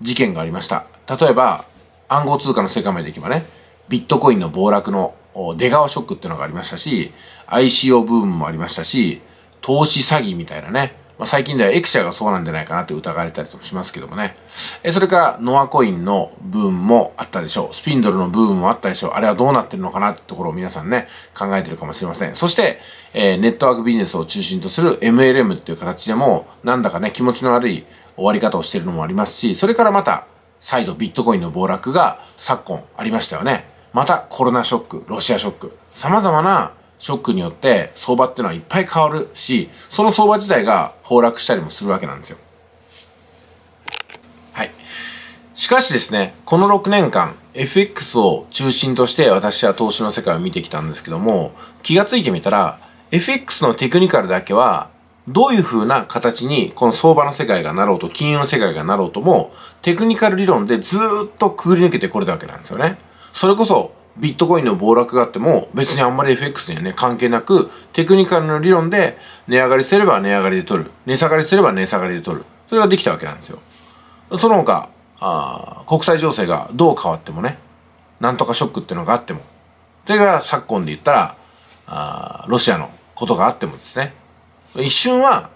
事件がありました。例えば、暗号通貨の世界までいけばね、ビットコインの暴落の出川ショックっていうのがありましたし、アイシーオー ブームもありましたし、投資詐欺みたいなね、まあ、最近ではエクシャがそうなんじゃないかなって疑われたりとかしますけどもね。え、それからノアコインのブームもあったでしょう。スピンドルのブームもあったでしょう。あれはどうなってるのかなってところを皆さんね、考えてるかもしれません。そして、えー、ネットワークビジネスを中心とする エムエルエム っていう形でも、なんだかね、気持ちの悪い終わり方をしてるのもありますし、それからまた、再度ビットコインの暴落が昨今ありましたよね。またコロナショック、ロシアショック、様々なショックによって相場ってのはいっぱい変わるし、その相場自体が崩落したりもするわけなんですよ。はい。しかしですね、このろくねんかん エフエックス を中心として私は投資の世界を見てきたんですけども、気がついてみたら エフエックス のテクニカルだけはどういう風な形にこの相場の世界がなろうと金融の世界がなろうともテクニカル理論でずーっとくぐり抜けてこれたわけなんですよね。それこそビットコインの暴落があっても別にあんまり エフエックス にはね関係なくテクニカルの理論で値上がりすれば値上がりで取る。値下がりすれば値下がりで取る。それができたわけなんですよ。その他、あ国際情勢がどう変わってもね、なんとかショックっていうのがあっても、それから昨今で言ったら、あロシアのことがあってもですね、一瞬は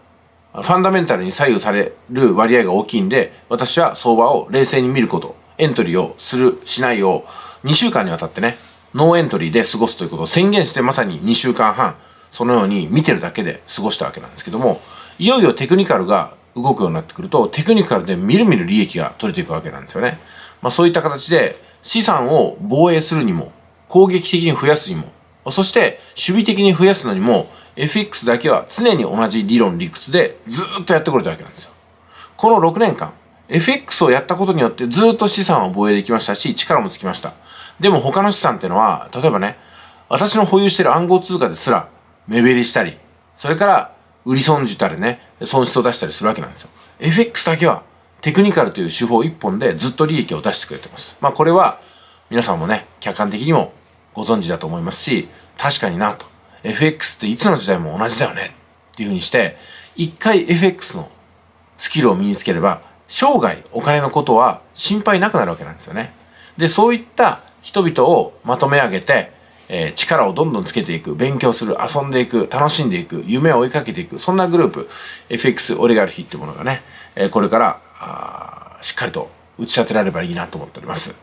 ファンダメンタルに左右される割合が大きいんで、私は相場を冷静に見ること、エントリーをする、しないを、にしゅうかんにわたってね、ノーエントリーで過ごすということを宣言してまさににしゅうかんはん、そのように見てるだけで過ごしたわけなんですけども、いよいよテクニカルが動くようになってくると、テクニカルでみるみる利益が取れていくわけなんですよね。まあそういった形で資産を防衛するにも、攻撃的に増やすにも、そして守備的に増やすのにも、エフエックス だけは常に同じ理論理屈でずーっとやってこれたわけなんですよ。このろくねんかん、エフエックス をやったことによってずーっと資産を防衛できましたし、力もつきました。でも他の資産っていうのは、例えばね、私の保有している暗号通貨ですら、目減りしたり、それから売り損じたりね、損失を出したりするわけなんですよ。エフエックス だけはテクニカルという手法一本でずっと利益を出してくれてます。まあこれは皆さんもね、客観的にもご存知だと思いますし、確かになと。エフエックス っていつの時代も同じだよねっていう風にして、一回 エフエックス のスキルを身につければ、生涯お金のことは心配なくなるわけなんですよね。で、そういった人々をまとめ上げて、えー、力をどんどんつけていく、勉強する、遊んでいく、楽しんでいく、夢を追いかけていく、そんなグループ、エフエックス オリガルヒっていうものがね、えー、これからあしっかりと打ち立てられればいいなと思っております。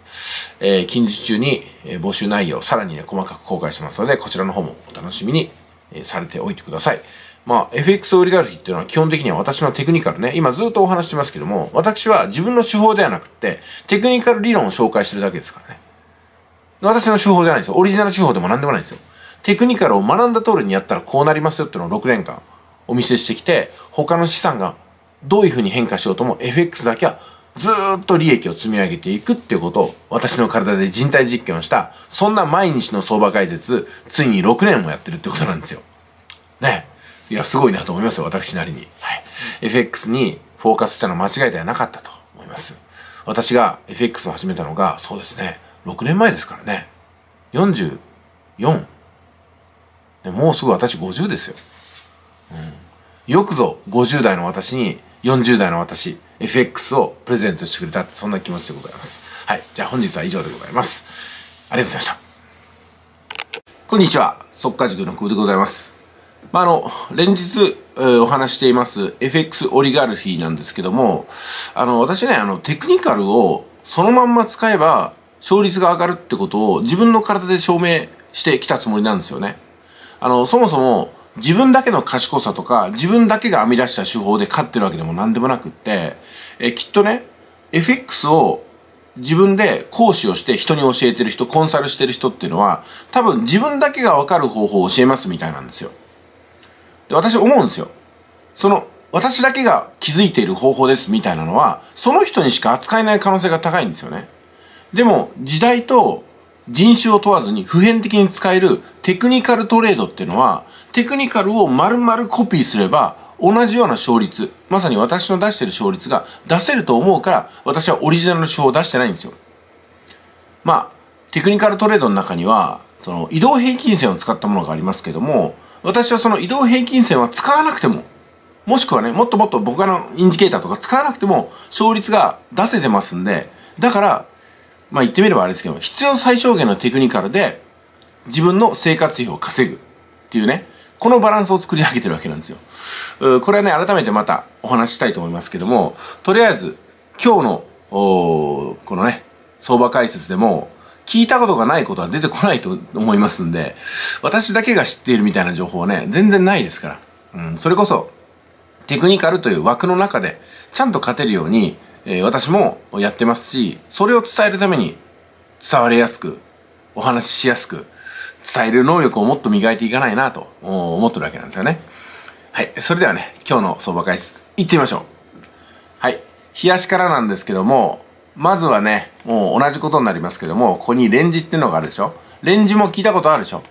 えー、近日中に、えー、募集内容をさらにね、細かく公開しますので、こちらの方もお楽しみに、えー、されておいてください。まあ、エフエックス オリガルヒっていうのは基本的には私のテクニカルね、今ずっとお話してますけども、私は自分の手法ではなくて、テクニカル理論を紹介してるだけですからね。私の手法じゃないんですよ。オリジナル手法でも何でもないんですよ。テクニカルを学んだ通りにやったらこうなりますよっていうのをろくねんかんお見せしてきて、他の資産がどういう風に変化しようとも エフエックス だけはずーっと利益を積み上げていくっていうことを私の体で人体実験をした、そんな毎日の相場解説、ついにろくねんもやってるってことなんですよ。ね。いや、すごいなと思いますよ、私なりに。はい。エフエックス にフォーカスしたの間違いではなかったと思います。私が エフエックス を始めたのが、そうですね。ろくねんまえですからね。よんじゅうよん。でもうすぐ私ごじゅうですよ。うん、よくぞごじゅうだいの私によんじゅうだいの私、エフエックス をプレゼントしてくれたって、そんな気持ちでございます。はい。じゃあ本日は以上でございます。ありがとうございました。こんにちは。速稼塾の久保でございます。まあ、あの、連日、えー、お話しています、エフエックス オリガルフィーなんですけども、あの、私ね、あの、テクニカルをそのまんま使えば、勝率が上がるってことを自分の体で証明してきたつもりなんですよね。あの、そもそも自分だけの賢さとか自分だけが編み出した手法で勝ってるわけでも何でもなくって、え、きっとね、エフエックス を自分で講師をして人に教えてる人、コンサルしてる人っていうのは多分自分だけがわかる方法を教えますみたいなんですよ。で、私思うんですよ。その、私だけが気づいている方法ですみたいなのはその人にしか扱えない可能性が高いんですよね。でも、時代と人種を問わずに普遍的に使えるテクニカルトレードっていうのは、テクニカルを丸々コピーすれば、同じような勝率、まさに私の出してる勝率が出せると思うから、私はオリジナルの手法を出してないんですよ。まあ、テクニカルトレードの中には、その移動平均線を使ったものがありますけども、私はその移動平均線は使わなくても、もしくはね、もっともっと他のインジケーターとか使わなくても、勝率が出せてますんで、だから、まあ言ってみればあれですけど、必要最小限のテクニカルで自分の生活費を稼ぐっていうね、このバランスを作り上げてるわけなんですよ。これはね、改めてまたお話ししたいと思いますけども、とりあえず今日の、このね、相場解説でも聞いたことがないことは出てこないと思いますんで、私だけが知っているみたいな情報はね、全然ないですから。うん、それこそテクニカルという枠の中でちゃんと勝てるように、えー、私もやってますし、それを伝えるために伝わりやすく、お話ししやすく、伝える能力をもっと磨いていかないなと思ってるわけなんですよね。はい。それではね、今日の相場解説、行ってみましょう。はい。冷やしからなんですけども、まずはね、もう同じことになりますけども、ここにレンジっていうのがあるでしょ。レンジも聞いたことあるでしょ。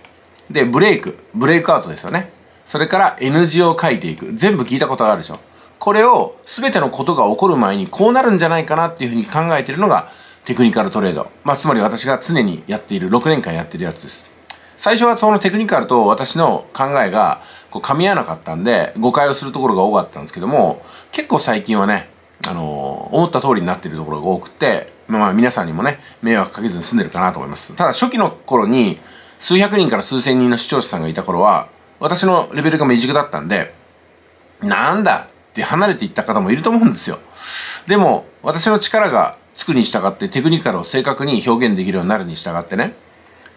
で、ブレイク、ブレイクアウトですよね。それから N 字を書いていく。全部聞いたことあるでしょ。これを全てのことが起こる前にこうなるんじゃないかなっていうふうに考えているのがテクニカルトレード。まあ、つまり私が常にやっている、ろくねんかんやってるやつです。最初はそのテクニカルと私の考えがこう噛み合わなかったんで誤解をするところが多かったんですけども、結構最近はね、あのー、思った通りになっているところが多くて、まあ皆さんにもね、迷惑かけずに済んでるかなと思います。ただ初期の頃に数百人から数千人の視聴者さんがいた頃は、私のレベルが未熟だったんで、なんだって離れていった方もいると思うんですよ。でも、私の力がつくに従ってテクニカルを正確に表現できるようになるに従ってね、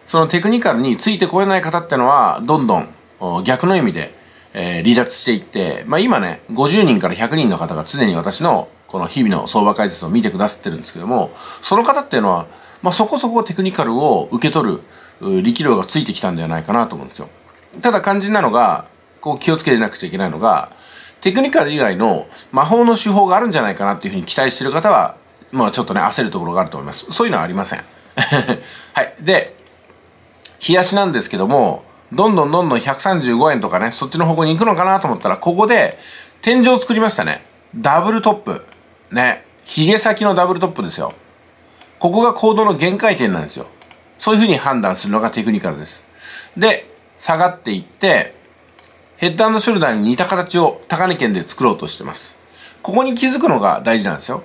そのテクニカルについてこれない方ってのはどんどん逆の意味で、えー、離脱していって、まあ今ね、ごじゅうにんからひゃくにんの方が常に私のこの日々の相場解説を見てくださってるんですけども、その方っていうのは、まあそこそこテクニカルを受け取る力量がついてきたんではないかなと思うんですよ。ただ肝心なのが、こう気をつけなくちゃいけないのが、テクニカル以外の魔法の手法があるんじゃないかなっていうふうに期待してる方は、まあちょっとね、焦るところがあると思います。そういうのはありません。はい。で、冷やしなんですけども、どんどんどんどんひゃくさんじゅうごえんとかね、そっちの方向に行くのかなと思ったら、ここで天井を作りましたね。ダブルトップ。ね。ひげ先のダブルトップですよ。ここが行動の限界点なんですよ。そういう風に判断するのがテクニカルです。で、下がっていって、ヘッド&ショルダーに似た形を高値圏で作ろうとしてます。ここに気づくのが大事なんですよ。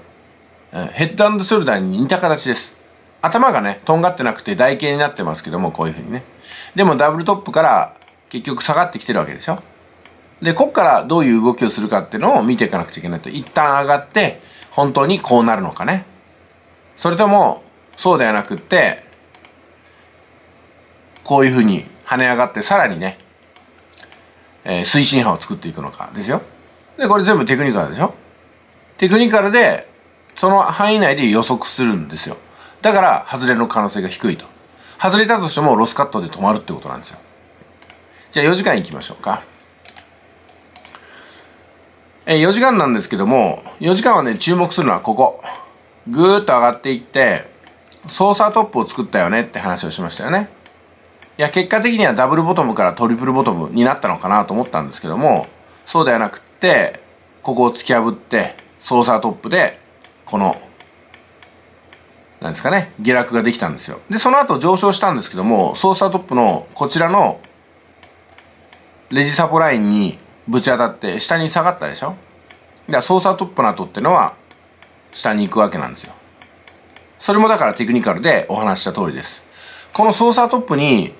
ヘッド&ショルダーに似た形です。頭がね、とんがってなくて台形になってますけども、こういう風にね。でもダブルトップから結局下がってきてるわけでしょ。で、こっからどういう動きをするかっていうのを見ていかなくちゃいけないと。一旦上がって、本当にこうなるのかね。それとも、そうではなくって、こういう風に跳ね上がってさらにね、えー、推進波を作っていくのかですよ。で、これ全部テクニカルでしょ。テクニカルで、その範囲内で予測するんですよ。だから、外れの可能性が低いと。外れたとしてもロスカットで止まるってことなんですよ。じゃあよじかん行きましょうか。えー、よじかんなんですけども、よじかんはね、注目するのはここ。ぐーっと上がっていって、操作トップを作ったよねって話をしましたよね。いや、結果的にはダブルボトムからトリプルボトムになったのかなと思ったんですけども、そうではなくって、ここを突き破って、操作トップで、この、なんですかね、下落ができたんですよ。で、その後上昇したんですけども、操作トップのこちらのレジサポラインにぶち当たって下に下がったでしょ。だから操作トップの後ってのは下に行くわけなんですよ。それもだからテクニカルでお話した通りです。この操作トップに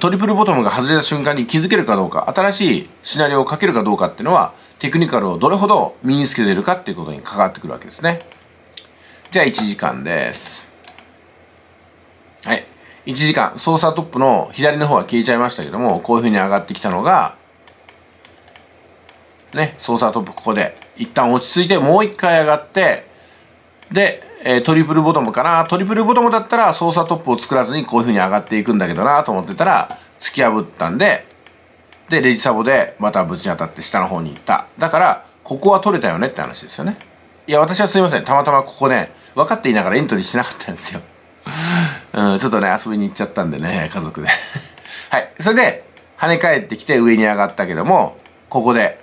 トリプルボトムが外れた瞬間に気づけるかどうか、新しいシナリオをかけるかどうかっていうのはテクニカルをどれほど身につけているかっていうことに関わってくるわけですね。じゃあいちじかんです。はい。いちじかん。操作トップの左の方は消えちゃいましたけども、こういう風に上がってきたのが、ね、操作トップここで、一旦落ち着いてもう一回上がって、で、えー、トリプルボトムかな。トリプルボトムだったら操作トップを作らずにこういう風に上がっていくんだけどなと思ってたら、突き破ったんで、で、レジサボでまたぶち当たって下の方に行った。だから、ここは取れたよねって話ですよね。いや、私はすいません。たまたまここね、分かっていながらエントリーしてなかったんですよ。うん、ちょっとね、遊びに行っちゃったんでね、家族で。はい。それで、跳ね返ってきて上に上がったけども、ここで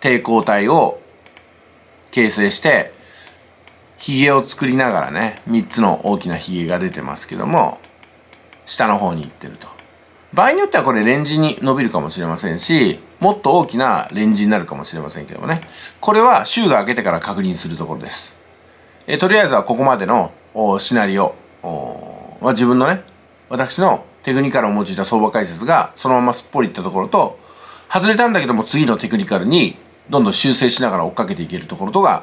抵抗体を形成して、ヒゲを作りながらね、みっつの大きなヒゲが出てますけども、下の方に行ってると。場合によってはこれレンジに伸びるかもしれませんし、もっと大きなレンジになるかもしれませんけどもね。これは週が明けてから確認するところです。えとりあえずはここまでのシナリオ、まあ、自分のね、私のテクニカルを用いた相場解説がそのまますっぽりいったところと、外れたんだけども次のテクニカルにどんどん修正しながら追っかけていけるところとが、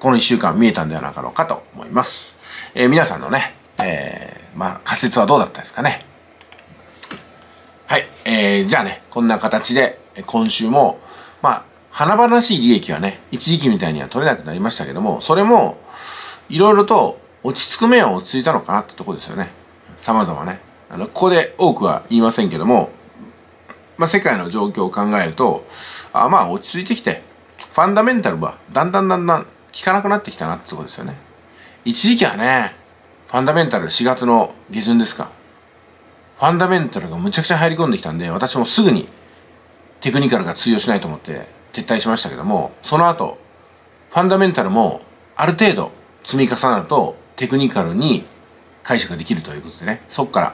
このいっしゅうかん見えたんではなかろうかと思います。えー、皆さんのね、えー、まあ仮説はどうだったですかね。はい、えー、じゃあね、こんな形で今週も、まあ、華々しい利益はね、一時期みたいには取れなくなりましたけども、それも、いろいろと落ち着く面は落ち着いたのかなってとこですよね。様々ね。あの、ここで多くは言いませんけども、まあ、世界の状況を考えると、あまあ、落ち着いてきて、ファンダメンタルは、だんだんだんだん効かなくなってきたなってとこですよね。一時期はね、ファンダメンタルしがつのげじゅんですか。ファンダメンタルがむちゃくちゃ入り込んできたんで、私もすぐに、テクニカルが通用しないと思って撤退しましたけども、その後、ファンダメンタルもある程度積み重なるとテクニカルに解釈できるということでね、そこから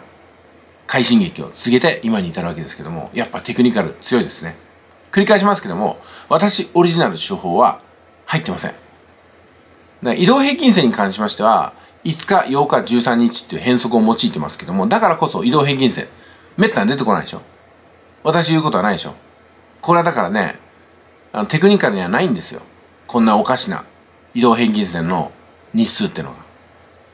快進撃を告げて今に至るわけですけども、やっぱテクニカル強いですね。繰り返しますけども、私オリジナル手法は入ってません。移動平均線に関しましては、いつか、ようか、じゅうさんにちっていう変則を用いてますけども、だからこそ移動平均線、めったに出てこないでしょ。私言うことはないでしょ。これはだからね、あのテクニカルにはないんですよ。こんなおかしな移動平均線の日数ってのが。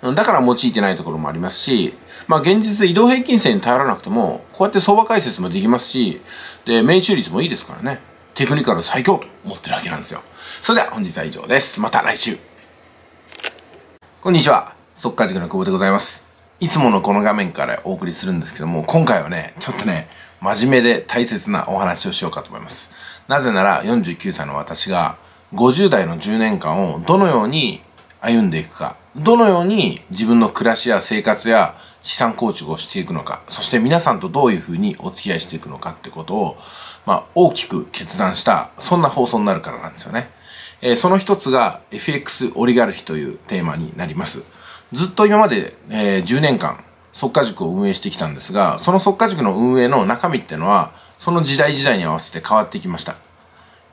だから用いてないところもありますし、まあ現実移動平均線に頼らなくても、こうやって相場解説もできますし、で、命中率もいいですからね。テクニカル最強と思ってるわけなんですよ。それでは本日は以上です。また来週。こんにちは。速稼塾の久保でございます。いつものこの画面からお送りするんですけども、今回はね、ちょっとね、真面目で大切なお話をしようかと思います。なぜならよんじゅうきゅうさいの私がごじゅうだいのじゅうねんかんをどのように歩んでいくか、どのように自分の暮らしや生活や資産構築をしていくのか、そして皆さんとどういうふうにお付き合いしていくのかってことを、まあ、大きく決断した、そんな放送になるからなんですよね。えー、その一つが エフエックス オリガルヒというテーマになります。ずっと今まで、えー、じゅうねんかん、速稼塾を運営してきたんですが、その速稼塾の運営の中身っていうのは、その時代時代に合わせて変わってきました。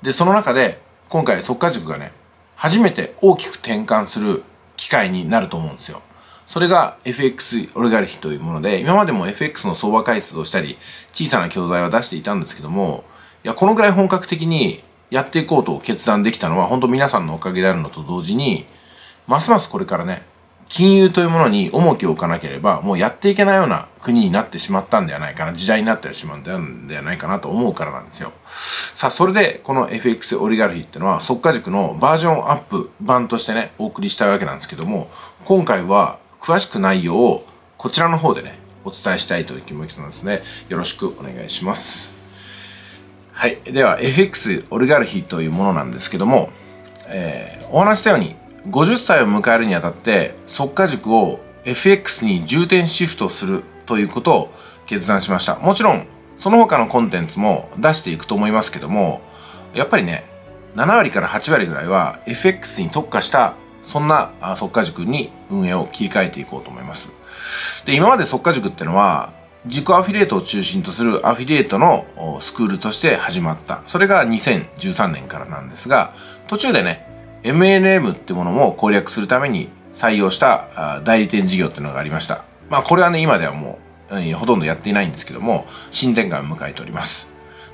で、その中で、今回速稼塾がね、初めて大きく転換する機会になると思うんですよ。それが エフエックス オリガルヒというもので、今までも エフエックス の相場解説をしたり、小さな教材は出していたんですけども、いや、このぐらい本格的にやっていこうと決断できたのは、本当皆さんのおかげであるのと同時に、ますますこれからね、金融というものに重きを置かなければ、もうやっていけないような国になってしまったんではないかな、時代になってしまうんではないかなと思うからなんですよ。さあ、それで、この エフエックス オリガルヒっていうのは、速稼塾のバージョンアップ版としてね、お送りしたいわけなんですけども、今回は詳しく内容をこちらの方でね、お伝えしたいという気持ちなんですね。よろしくお願いします。はい。では、エフエックス オリガルヒというものなんですけども、えー、お話したように、ごじゅっさいを迎えるにあたって、速稼塾を エフエックス に重点シフトするということを決断しました。もちろん、その他のコンテンツも出していくと思いますけども、やっぱりね、ななわりからはちわりぐらいは エフエックス に特化した、そんな速稼塾に運営を切り替えていこうと思います。で、今まで速稼塾ってのは、塾アフィリエイトを中心とするアフィリエイトのスクールとして始まった。それがにせんじゅうさんねんからなんですが、途中でね、エムエヌエム ってものも攻略するために採用した代理店事業っていうのがありました。まあこれはね、今ではもうほとんどやっていないんですけども、新展開を迎えております。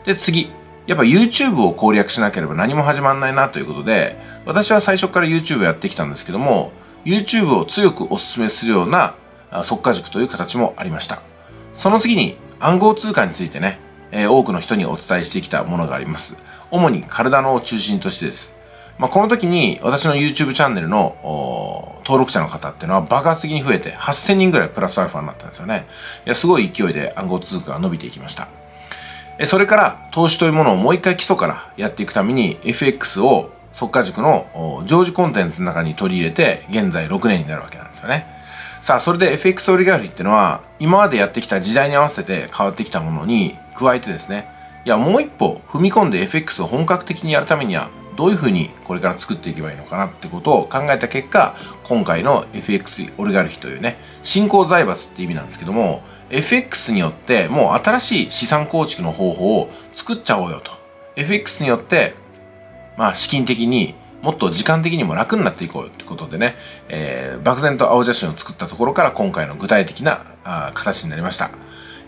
で、次。やっぱ YouTube を攻略しなければ何も始まんないなということで、私は最初から YouTube やってきたんですけども、YouTube を強くお勧めするような速稼塾という形もありました。その次に暗号通貨についてね、多くの人にお伝えしてきたものがあります。主にカルダノを中心としてです。まあこの時に私の YouTube チャンネルの登録者の方っていうのは爆発的に増えてはっせんにんぐらいプラスアルファになったんですよね。いや、すごい勢いで暗号通貨が伸びていきました。それから投資というものをもう一回基礎からやっていくために エフエックス を速稼塾の常時コンテンツの中に取り入れて現在ろくねんになるわけなんですよね。さあ、それで エフエックス オリガルヒっていうのは今までやってきた時代に合わせて変わってきたものに加えてですね、いや、もう一歩踏み込んで エフエックス を本格的にやるためにはどういうふうにこれから作っていけばいいのかなってことを考えた結果、今回の エフエックス オリガルヒというね、新興財閥って意味なんですけども、 エフエックス によってもう新しい資産構築の方法を作っちゃおうよと。 エフエックス によって、まあ、資金的にもっと時間的にも楽になっていこうよってことでね、えー、漠然と青写真を作ったところから今回の具体的なあ形になりました。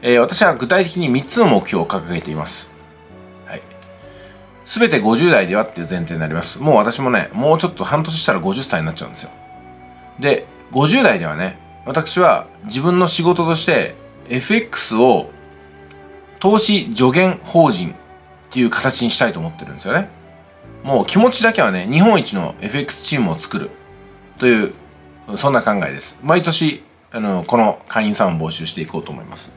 えー、私は具体的にみっつの目標を掲げています。すべてごじゅうだいではっていう前提になります。もう私もね、もうちょっと半年したらごじゅっさいになっちゃうんですよ。で、ごじゅうだいではね、私は自分の仕事として エフエックス を投資助言法人っていう形にしたいと思ってるんですよね。もう気持ちだけはね、日本一の エフエックス チームを作るという、そんな考えです。毎年、あの、この会員さんを募集していこうと思います。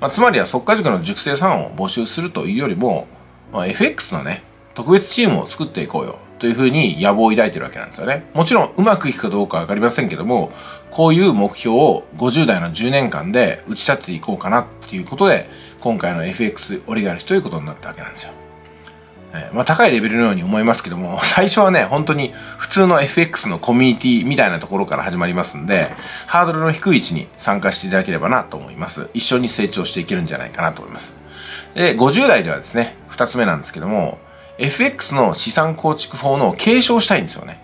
まあ、つまりは速稼塾の塾生さんを募集するというよりも、まあ、エフエックス のね、特別チームを作っていこうよというふうに野望を抱いてるわけなんですよね。もちろんうまくいくかどうかわかりませんけども、こういう目標をごじゅうだいのじゅうねんかんで打ち立てていこうかなっていうことで、今回の エフエックス オリガルヒということになったわけなんですよ。えー、まあ高いレベルのように思いますけども、最初はね、本当に普通の エフエックス のコミュニティみたいなところから始まりますんで、ハードルの低い位置に参加していただければなと思います。一緒に成長していけるんじゃないかなと思います。で、ごじゅうだいではですね、二つ目なんですけども、エフエックス の資産構築法の継承したいんですよね。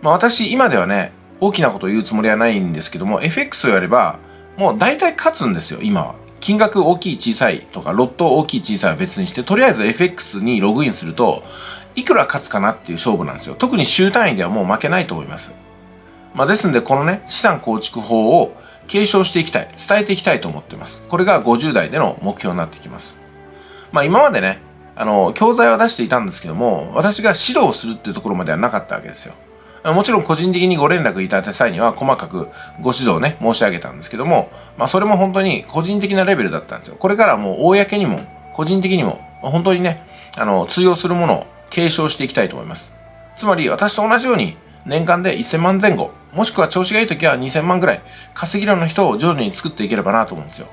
まあ私、今ではね、大きなことを言うつもりはないんですけども、エフエックス をやれば、もう大体勝つんですよ、今は。金額大きい小さいとか、ロット大きい小さいは別にして、とりあえず エフエックス にログインすると、いくら勝つかなっていう勝負なんですよ。特に週単位ではもう負けないと思います。まあ、ですんで、このね、資産構築法を継承していきたい、伝えていきたいと思っています。これがごじゅう代での目標になってきます。まあ、今までね、あの、教材は出していたんですけども、私が指導するっていうところまではなかったわけですよ。もちろん個人的にご連絡いただいた際には細かくご指導ね、申し上げたんですけども、まあそれも本当に個人的なレベルだったんですよ。これからはもう公にも、個人的にも、本当にね、あの、通用するものを継承していきたいと思います。つまり私と同じように年間でいっせんまん前後、もしくは調子がいい時はにせんまんぐらい稼ぎ量の人を徐々に作っていければなと思うんですよ。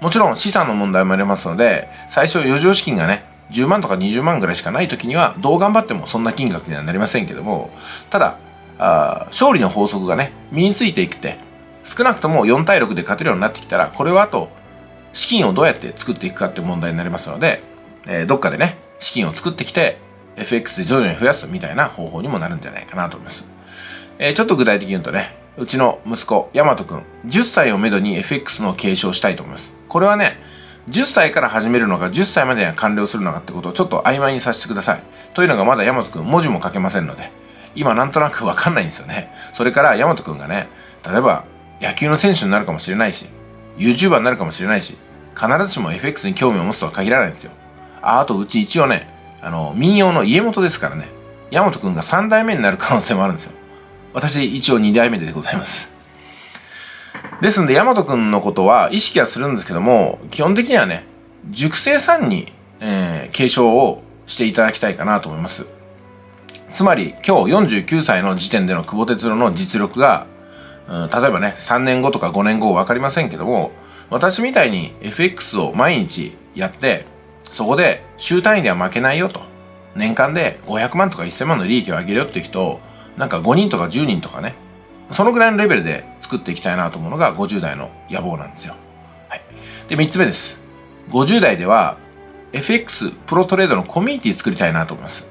もちろん資産の問題もありますので、最初余剰資金がね、じゅうまんとかにじゅうまんぐらいしかない時にはどう頑張ってもそんな金額にはなりませんけども、ただ、あ勝利の法則がね、身についていくって、少なくともよんたいろくで勝てるようになってきたら、これはあと、資金をどうやって作っていくかっていう問題になりますので、えー、どっかでね、資金を作ってきて、エフエックス で徐々に増やすみたいな方法にもなるんじゃないかなと思います。えー、ちょっと具体的に言うとね、うちの息子、大和くん、じゅっさいをめどに エフエックス の継承したいと思います。これはね、じゅっさいから始めるのか、じゅっさいまでには完了するのかってことをちょっと曖昧にさせてください。というのがまだ大和くん、文字も書けませんので、今なんとなくわかんないんですよね。それから、大和くんがね、例えば野球の選手になるかもしれないし、YouTuber になるかもしれないし、必ずしも エフエックス に興味を持つとは限らないんですよ。あ、あとうち一応ね、あの、民謡の家元ですからね、大和くんがさんだいめになる可能性もあるんですよ。私一応にだいめでございます。ですんで、大和くんのことは意識はするんですけども、基本的にはね、塾生さんに、えー、継承をしていただきたいかなと思います。つまり今日よんじゅうきゅうさいの時点での久保哲郎の実力が、うん、例えばね、さんねんごとかごねんご分かりませんけども、私みたいに エフエックス を毎日やって、そこで週単位では負けないよと。年間でごひゃくまんとかいっせんまんの利益を上げるよっていう人を、なんかごにんとかじゅうにんとかね、そのぐらいのレベルで作っていきたいなと思うのがごじゅう代の野望なんですよ。はい。で、みっつめです。ごじゅう代では エフエックス プロトレードのコミュニティ作りたいなと思います。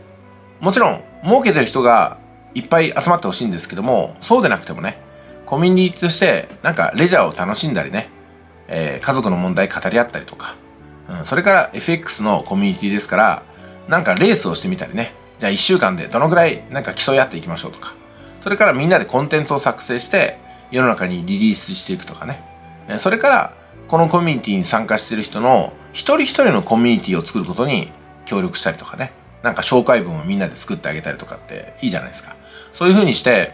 もちろん、儲けてる人がいっぱい集まってほしいんですけども、そうでなくてもね、コミュニティとして、なんかレジャーを楽しんだりね、えー、家族の問題語り合ったりとか、うん、それから エフエックス のコミュニティですから、なんかレースをしてみたりね、じゃあいっしゅうかんでどのぐらいなんか競い合っていきましょうとか、それからみんなでコンテンツを作成して、世の中にリリースしていくとかね、それから、このコミュニティに参加している人の一人一人のコミュニティを作ることに協力したりとかね、なんか紹介文をみんなで作ってあげたりとかっていいじゃないですか。そういう風にして、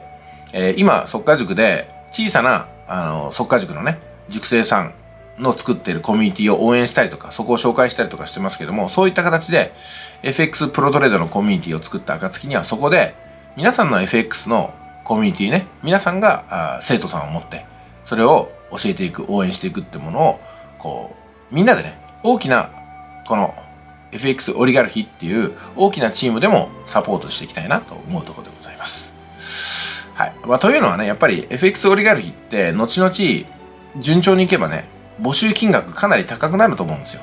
えー、今、速稼塾で小さな、あの、速稼塾のね、塾生さんの作っているコミュニティを応援したりとか、そこを紹介したりとかしてますけども、そういった形で エフエックス プロトレードのコミュニティを作った暁には、そこで皆さんの エフエックス のコミュニティね、皆さんが生徒さんを持って、それを教えていく、応援していくってものを、こう、みんなでね、大きな、この、エフエックス オリガルヒっていう大きなチームでもサポートしていきたいなと思うところでございます。はい。まあ、というのはね、やっぱり エフエックス オリガルヒって後々順調にいけばね、募集金額かなり高くなると思うんですよ。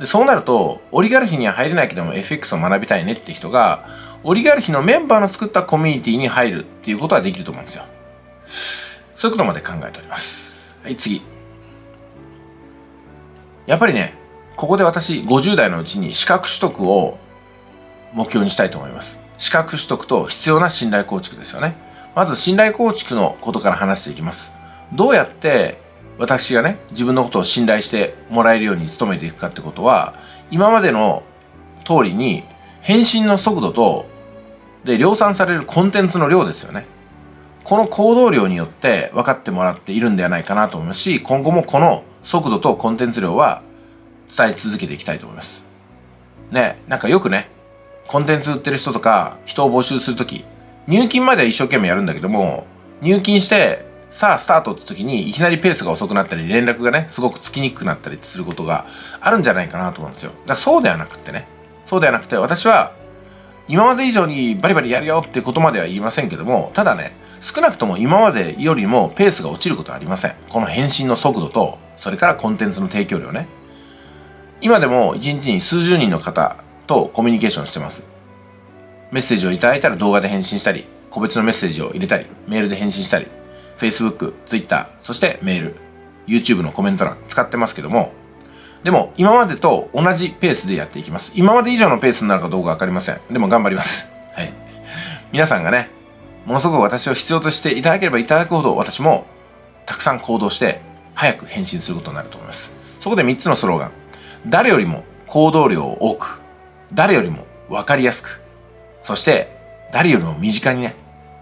で、そうなると、オリガルヒには入れないけども エフエックス を学びたいねって人が、オリガルヒのメンバーの作ったコミュニティに入るっていうことはできると思うんですよ。そういうことまで考えております。はい、次。やっぱりね、ここで私ごじゅう代のうちに資格取得を目標にしたいと思います。資格取得と必要な信頼構築ですよね。まず信頼構築のことから話していきます。どうやって私がね、自分のことを信頼してもらえるように努めていくかってことは、今までの通りに返信の速度と、で、量産されるコンテンツの量ですよね。この行動量によって分かってもらっているんではないかなと思いますし、今後もこの速度とコンテンツ量は伝え続けていきたいと思います。ね、なんかよくね、コンテンツ売ってる人とか、人を募集するとき、入金までは一生懸命やるんだけども、入金して、さあスタートって時にいきなりペースが遅くなったり、連絡がね、すごくつきにくくなったりすることがあるんじゃないかなと思うんですよ。だからそうではなくってね、そうではなくて私は、今まで以上にバリバリやるよってことまでは言いませんけども、ただね、少なくとも今までよりもペースが落ちることはありません。この返信の速度と、それからコンテンツの提供量ね。今でもいちにちに数十人の方とコミュニケーションしてます。メッセージをいただいたら動画で返信したり、個別のメッセージを入れたり、メールで返信したり、Facebook、Twitter、そしてメール、YouTube のコメント欄使ってますけども、でも今までと同じペースでやっていきます。今まで以上のペースになるかどうかわかりません。でも頑張ります。はい。皆さんがね、ものすごく私を必要としていただければいただくほど、私もたくさん行動して早く返信することになると思います。そこでみっつのスローガン。誰よりも行動量を多く、誰よりも分かりやすく、そして誰よりも身近にね、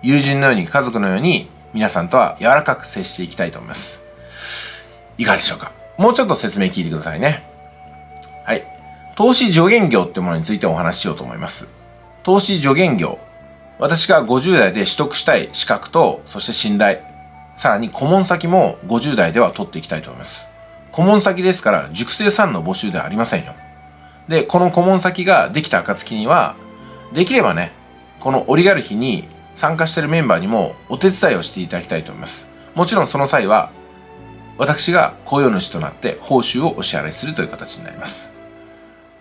友人のように家族のように皆さんとは柔らかく接していきたいと思います。いかがでしょうか。もうちょっと説明聞いてくださいね。はい。投資助言業ってものについてお話ししようと思います。投資助言業。私がごじゅうだいで取得したい資格と、そして信頼。さらに顧問先もごじゅうだいでは取っていきたいと思います。顧問先ですから、塾生さんの募集ではありませんよ。で、この顧問先ができた暁には、できればね、このオリガルヒに参加しているメンバーにもお手伝いをしていただきたいと思います。もちろんその際は、私が雇用主となって報酬をお支払いするという形になります。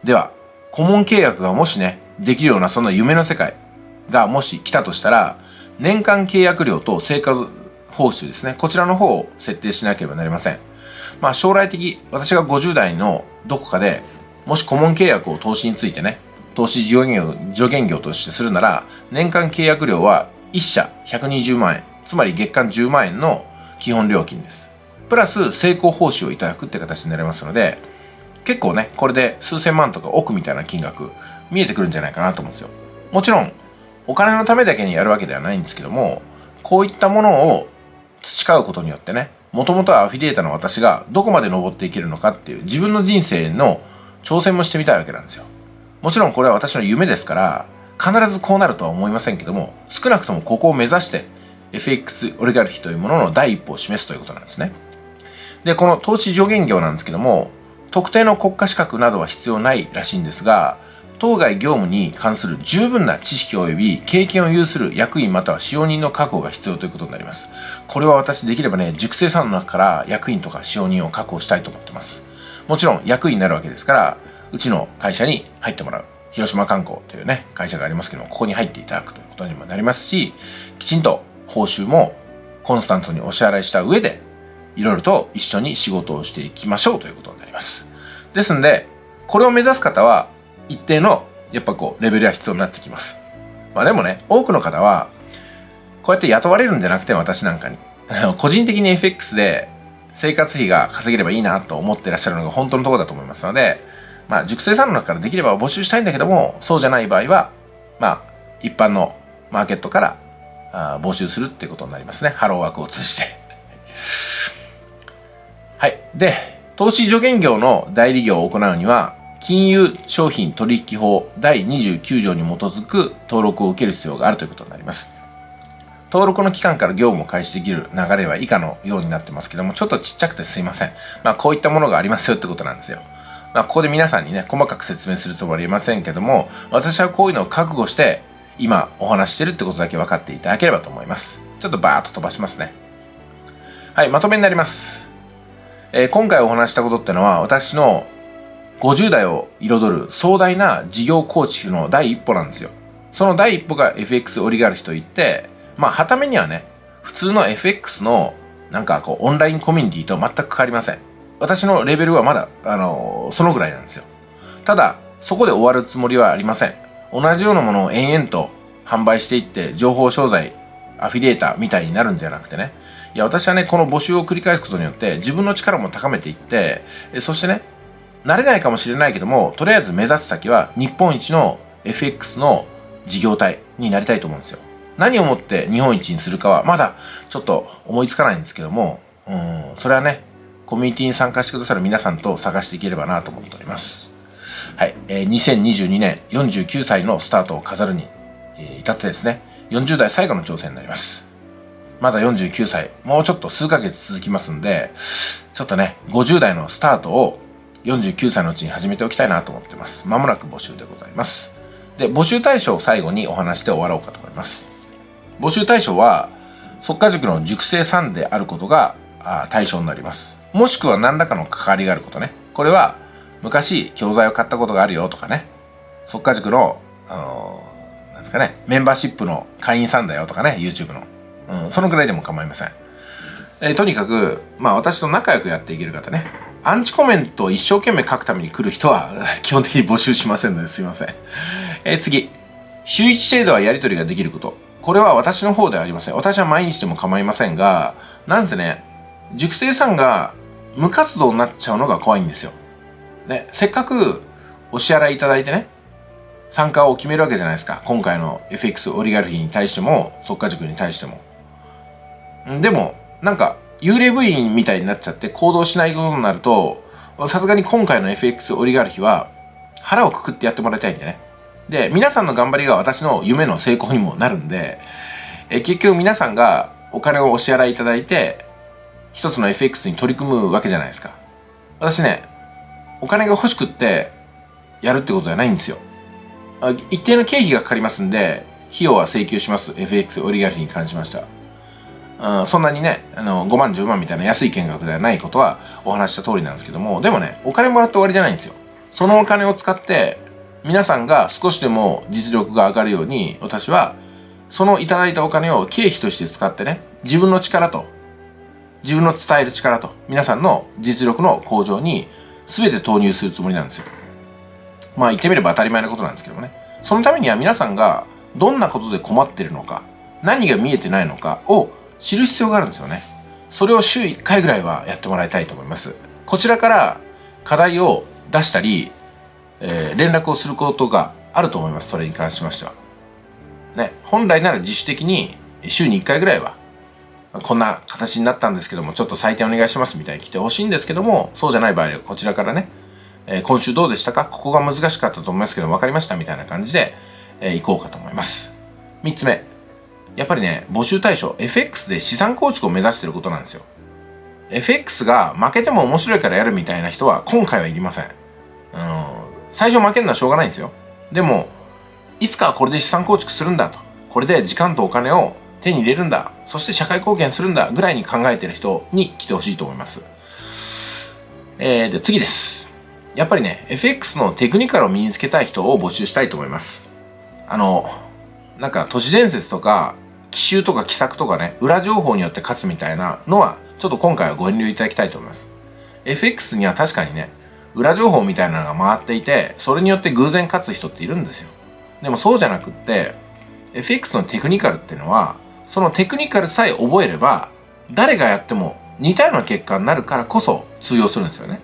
では、顧問契約がもしね、できるようなそんな夢の世界がもし来たとしたら、年間契約料と成果報酬ですね。こちらの方を設定しなければなりません。まあ将来的、私がごじゅうだいのどこかで、もし顧問契約を投資についてね、投資助言業、助言業としてするなら、年間契約料はいっしゃひゃくにじゅうまんえん、つまり月間じゅうまんえんの基本料金です。プラス成功報酬をいただくって形になりますので、結構ね、これで数千万とか億みたいな金額見えてくるんじゃないかなと思うんですよ。もちろん、お金のためだけにやるわけではないんですけども、こういったものを培うことによってね、もともとはアフィリエーターの私がどこまで登っていけるのかっていう自分の人生の挑戦もしてみたいわけなんですよ。もちろんこれは私の夢ですから、必ずこうなるとは思いませんけども、少なくともここを目指して、エフエックス オリガルヒというものの第一歩を示すということなんですね。で、この投資助言業なんですけども、特定の国家資格などは必要ないらしいんですが、当該業務に関する十分な知識及び経験を有する役員または使用人の確保が必要ということになります。これは私できればね、塾生さんの中から役員とか使用人を確保したいと思ってます。もちろん役員になるわけですから、うちの会社に入ってもらう。広島観光というね、会社がありますけども、ここに入っていただくということにもなりますし、きちんと報酬もコンスタントにお支払いした上で、いろいろと一緒に仕事をしていきましょうということになります。ですので、これを目指す方は一定のやっぱこうレベルが必要になってきます。まあでもね、多くの方はこうやって雇われるんじゃなくて私なんかに、個人的に エフエックス で生活費が稼げればいいなと思ってらっしゃるのが本当のところだと思いますので、まあ塾生さんの中からできれば募集したいんだけども、そうじゃない場合は、まあ一般のマーケットからあ募集するっていうことになりますね。ハローワークを通じて。はい。で、投資助言業の代理業を行うには、金融商品取引法だいにじゅうきゅうじょうに基づく登録を受ける必要があるということになります。登録の期間から業務を開始できる流れは以下のようになってますけども、ちょっとちっちゃくてすいません。まあ、こういったものがありますよってことなんですよ。まあ、ここで皆さんにね、細かく説明するつもりはありませんけども、私はこういうのを覚悟して、今お話してるってことだけ分かっていただければと思います。ちょっとバーッと飛ばしますね。はい、まとめになります。えー、今回お話したことってのは、私のごじゅうだいを彩る壮大な事業構築の第一歩なんですよ。その第一歩が エフエックス オリガルヒといって、まあ、はためにはね、普通の エフエックス のなんかこうオンラインコミュニティと全く変わりません。私のレベルはまだ、あのー、そのぐらいなんですよ。ただ、そこで終わるつもりはありません。同じようなものを延々と販売していって、情報商材、アフィリエーターみたいになるんじゃなくてね、いや私はね、この募集を繰り返すことによって自分の力も高めていって、そしてね、慣れないかもしれないけども、とりあえず目指す先は日本一の エフエックス の事業体になりたいと思うんですよ。何をもって日本一にするかはまだちょっと思いつかないんですけども、うん、それはね、コミュニティに参加してくださる皆さんと探していければなと思っております。はい、えー、にせんにじゅうにねんよんじゅうきゅうさいのスタートを飾るに至ってですね、よんじゅうだい最後の挑戦になります。まだよんじゅうきゅうさい、もうちょっと数ヶ月続きますんで、ちょっとね、ごじゅうだいのスタートをよんじゅうきゅうさいのうちに始めておきたいなと思ってます。まもなく募集でございます。で、募集対象を最後にお話して終わろうかと思います。募集対象は、速稼塾の塾生さんであることが対象になります。もしくは何らかの関わりがあることね。これは、昔教材を買ったことがあるよとかね。速稼塾の、あのー、なんですかね、メンバーシップの会員さんだよとかね、YouTube の。うん、そのくらいでも構いません。えー、とにかく、まあ私と仲良くやっていける方ね。アンチコメントを一生懸命書くために来る人は基本的に募集しませんので、すいません。えー、次。週いち程度はやり取りができること。これは私の方ではありません。私は毎日でも構いませんが、なんせね、塾生さんが無活動になっちゃうのが怖いんですよ。ね、せっかくお支払いいただいてね、参加を決めるわけじゃないですか。今回の エフエックス オリガルヒに対しても、速稼塾に対しても。でも、なんか、幽霊部員みたいになっちゃって行動しないことになると、さすがに今回の エフエックス オリガルヒは腹をくくってやってもらいたいんでね。で、皆さんの頑張りが私の夢の成功にもなるんで、え結局皆さんがお金をお支払いいただいて、一つの エフエックス に取り組むわけじゃないですか。私ね、お金が欲しくってやるってことじゃないんですよ。一定の経費がかかりますんで、費用は請求します。エフエックス オリガルヒに関しました。うん、そんなにね、あの、ごまん、じゅうまんみたいな安い金額ではないことはお話した通りなんですけども、でもね、お金もらって終わりじゃないんですよ。そのお金を使って、皆さんが少しでも実力が上がるように、私は、そのいただいたお金を経費として使ってね、自分の力と、自分の伝える力と、皆さんの実力の向上に全て投入するつもりなんですよ。まあ言ってみれば当たり前のことなんですけどもね。そのためには皆さんがどんなことで困ってるのか、何が見えてないのかを、知る必要があるんですよね。それを週いっかいぐらいはやってもらいたいと思います。こちらから課題を出したり、えー、連絡をすることがあると思います。それに関しましては。ね、本来なら自主的に週にいっかいぐらいは、こんな形になったんですけども、ちょっと採点お願いしますみたいに来てほしいんですけども、そうじゃない場合はこちらからね、えー、今週どうでしたか？ここが難しかったと思いますけど、分かりましたみたいな感じで、えー、行こうかと思います。みっつめ。やっぱりね、募集対象、エフエックス で資産構築を目指していることなんですよ。エフエックス が負けても面白いからやるみたいな人は今回はいりません。あの、最初負けるのはしょうがないんですよ。でも、いつかはこれで資産構築するんだと。これで時間とお金を手に入れるんだ。そして社会貢献するんだ。ぐらいに考えている人に来てほしいと思います。えー、で、次です。やっぱりね、エフエックス のテクニカルを身につけたい人を募集したいと思います。あの、なんか都市伝説とか、奇襲とか奇策とかね、裏情報によって勝つみたいなのは、ちょっと今回はご遠慮いただきたいと思います。エフエックス には確かにね、裏情報みたいなのが回っていて、それによって偶然勝つ人っているんですよ。でもそうじゃなくって、エフエックス のテクニカルっていうのは、そのテクニカルさえ覚えれば、誰がやっても似たような結果になるからこそ通用するんですよね。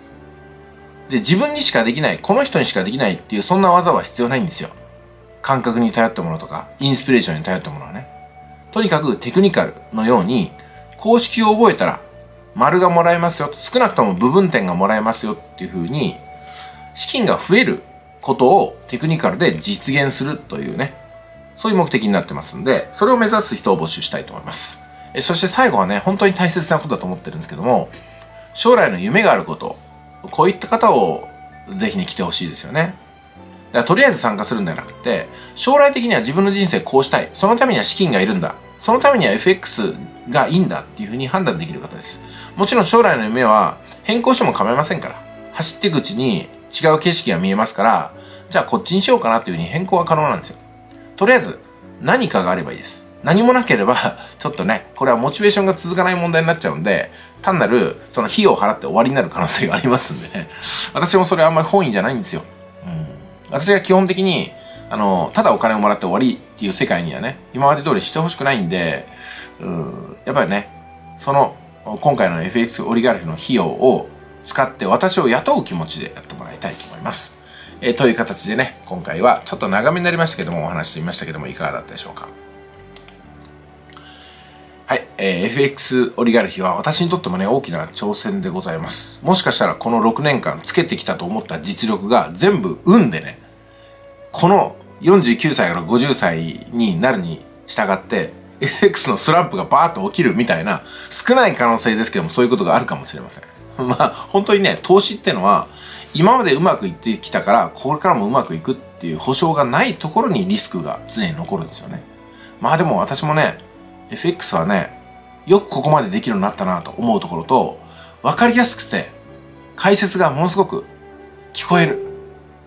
で、自分にしかできない、この人にしかできないっていうそんな技は必要ないんですよ。感覚に頼ったものとか、インスピレーションに頼ったものはね。とにかくテクニカルのように、公式を覚えたら、丸がもらえますよ。少なくとも部分点がもらえますよっていう風に、資金が増えることをテクニカルで実現するというね、そういう目的になってますんで、それを目指す人を募集したいと思います。え、そして最後はね、本当に大切なことだと思ってるんですけども、将来の夢があること、こういった方をぜひに来てほしいですよね。だからとりあえず参加するんじゃなくて、将来的には自分の人生こうしたい。そのためには資金がいるんだ。そのためには エフエックス がいいんだっていうふうに判断できる方です。もちろん将来の夢は変更しても構いませんから。走っていくうちに違う景色が見えますから、じゃあこっちにしようかなっていうふうに変更は可能なんですよ。とりあえず何かがあればいいです。何もなければ、ちょっとね、これはモチベーションが続かない問題になっちゃうんで、単なるその費用を払って終わりになる可能性がありますんでね。私もそれはあんまり本意じゃないんですよ。私が基本的に、あの、ただお金をもらって終わりっていう世界にはね、今まで通りしてほしくないんで、うー、やっぱりね、その、今回の エフエックス オリガルヒの費用を使って私を雇う気持ちでやってもらいたいと思います。えー、という形でね、今回はちょっと長めになりましたけども、お話してみましたけども、いかがだったでしょうか。はい、えー、エフエックス オリガルヒは私にとってもね、大きな挑戦でございます。もしかしたらこのろくねんかんつけてきたと思った実力が全部運でね、このよんじゅうきゅうさいからごじゅっさいになるに従って、エフエックス のスランプがバーッと起きるみたいな、少ない可能性ですけども、そういうことがあるかもしれません。まあ、本当にね、投資ってのは、今までうまくいってきたから、これからもうまくいくっていう保証がないところにリスクが常に残るんですよね。まあでも私もね、エフエックス はね、よくここまでできるようになったなと思うところと、わかりやすくて、解説がものすごく聞こえる。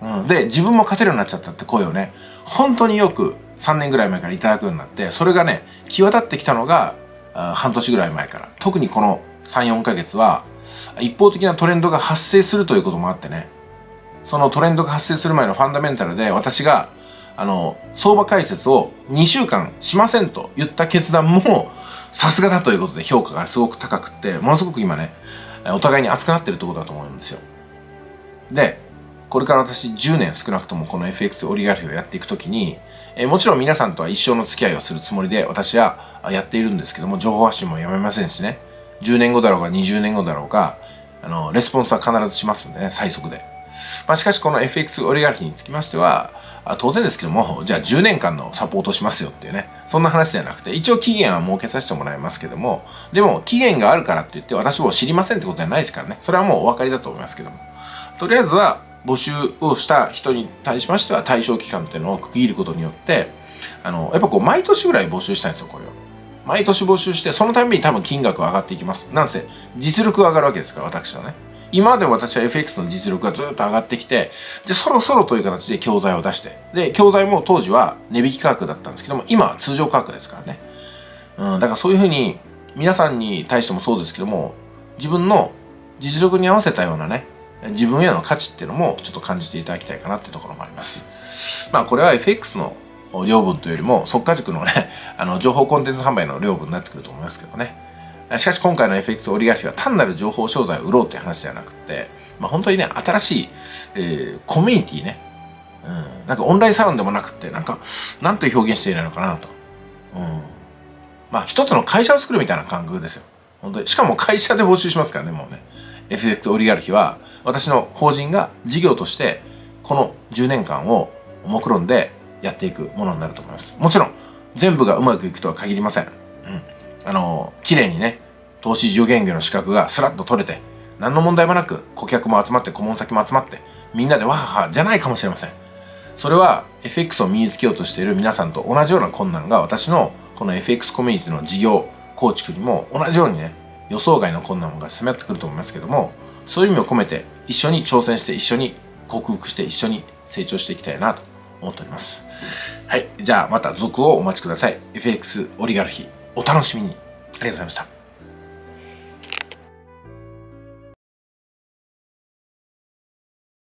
うん、で、自分も勝てるようになっちゃったって声をね、本当によくさんねんぐらい前からいただくようになって、それがね、際立ってきたのが、あ、半年ぐらい前から。特にこのさん、よんかげつは、一方的なトレンドが発生するということもあってね、そのトレンドが発生する前のファンダメンタルで私が、あの、相場解説をにしゅうかんしませんと言った決断も、さすがだということで評価がすごく高くって、ものすごく今ね、お互いに熱くなってるってことだと思うんですよ。で、これから私じゅうねん少なくともこの エフエックス オリガルヒをやっていくときに、えー、もちろん皆さんとは一生の付き合いをするつもりで私はやっているんですけども、情報発信もやめませんしね、じゅうねんごだろうがにじゅうねんごだろうが、あの、レスポンスは必ずしますんでね、最速で。まあ、しかしこの エフエックス オリガルヒにつきましては、当然ですけども、じゃあじゅうねんかんのサポートしますよっていうね、そんな話じゃなくて、一応期限は設けさせてもらいますけども、でも期限があるからって言って私も知りませんってことはないですからね、それはもうお分かりだと思いますけども。とりあえずは募集をした人に対しましては対象期間っていうのを区切ることによって、あの、やっぱこう毎年ぐらい募集したいんですよ、これを。毎年募集して、そのために多分金額は上がっていきます。なんせ、実力が上がるわけですから、私はね。今まで私は エフエックス の実力がずっと上がってきて、で、そろそろという形で教材を出して、で、教材も当時は値引き価格だったんですけども、今は通常価格ですからね。うん、だからそういうふうに、皆さんに対してもそうですけども、自分の実力に合わせたようなね、自分への価値っていうのもちょっと感じていただきたいかなっていうところもあります。まあこれは エフエックス の量分というよりも、速稼塾のね、あの、情報コンテンツ販売の量分になってくると思いますけどね。しかし今回の エフエックス オリガルヒは単なる情報商材を売ろうっていう話じゃなくて、まあ、本当にね、新しい、えー、コミュニティね、うん、なんかオンラインサロンでもなくて、なんか、なんという表現していないのかなと。うん、まあ一つの会社を作るみたいな感覚ですよ。本当に。しかも会社で募集しますからね、もうね。エフエックス オリガルヒは、私の法人が事業として、このじゅうねんかんを目論んでやっていくものになると思います。もちろん、全部がうまくいくとは限りません。うん。あの、綺麗にね、投資自由研究の資格がスラッと取れて、何の問題もなく、顧客も集まって、顧問先も集まって、みんなでわははじゃないかもしれません。それは、エフエックス を身につけようとしている皆さんと同じような困難が、私のこの エフエックス コミュニティの事業構築にも同じようにね、予想外の困難が迫ってくると思いますけども、そういう意味を込めて、一緒に挑戦して、一緒に克服して、一緒に成長していきたいなと思っております。はい。じゃあ、また続をお待ちください。エフエックス オリガルヒ、お楽しみに。ありがとうございました。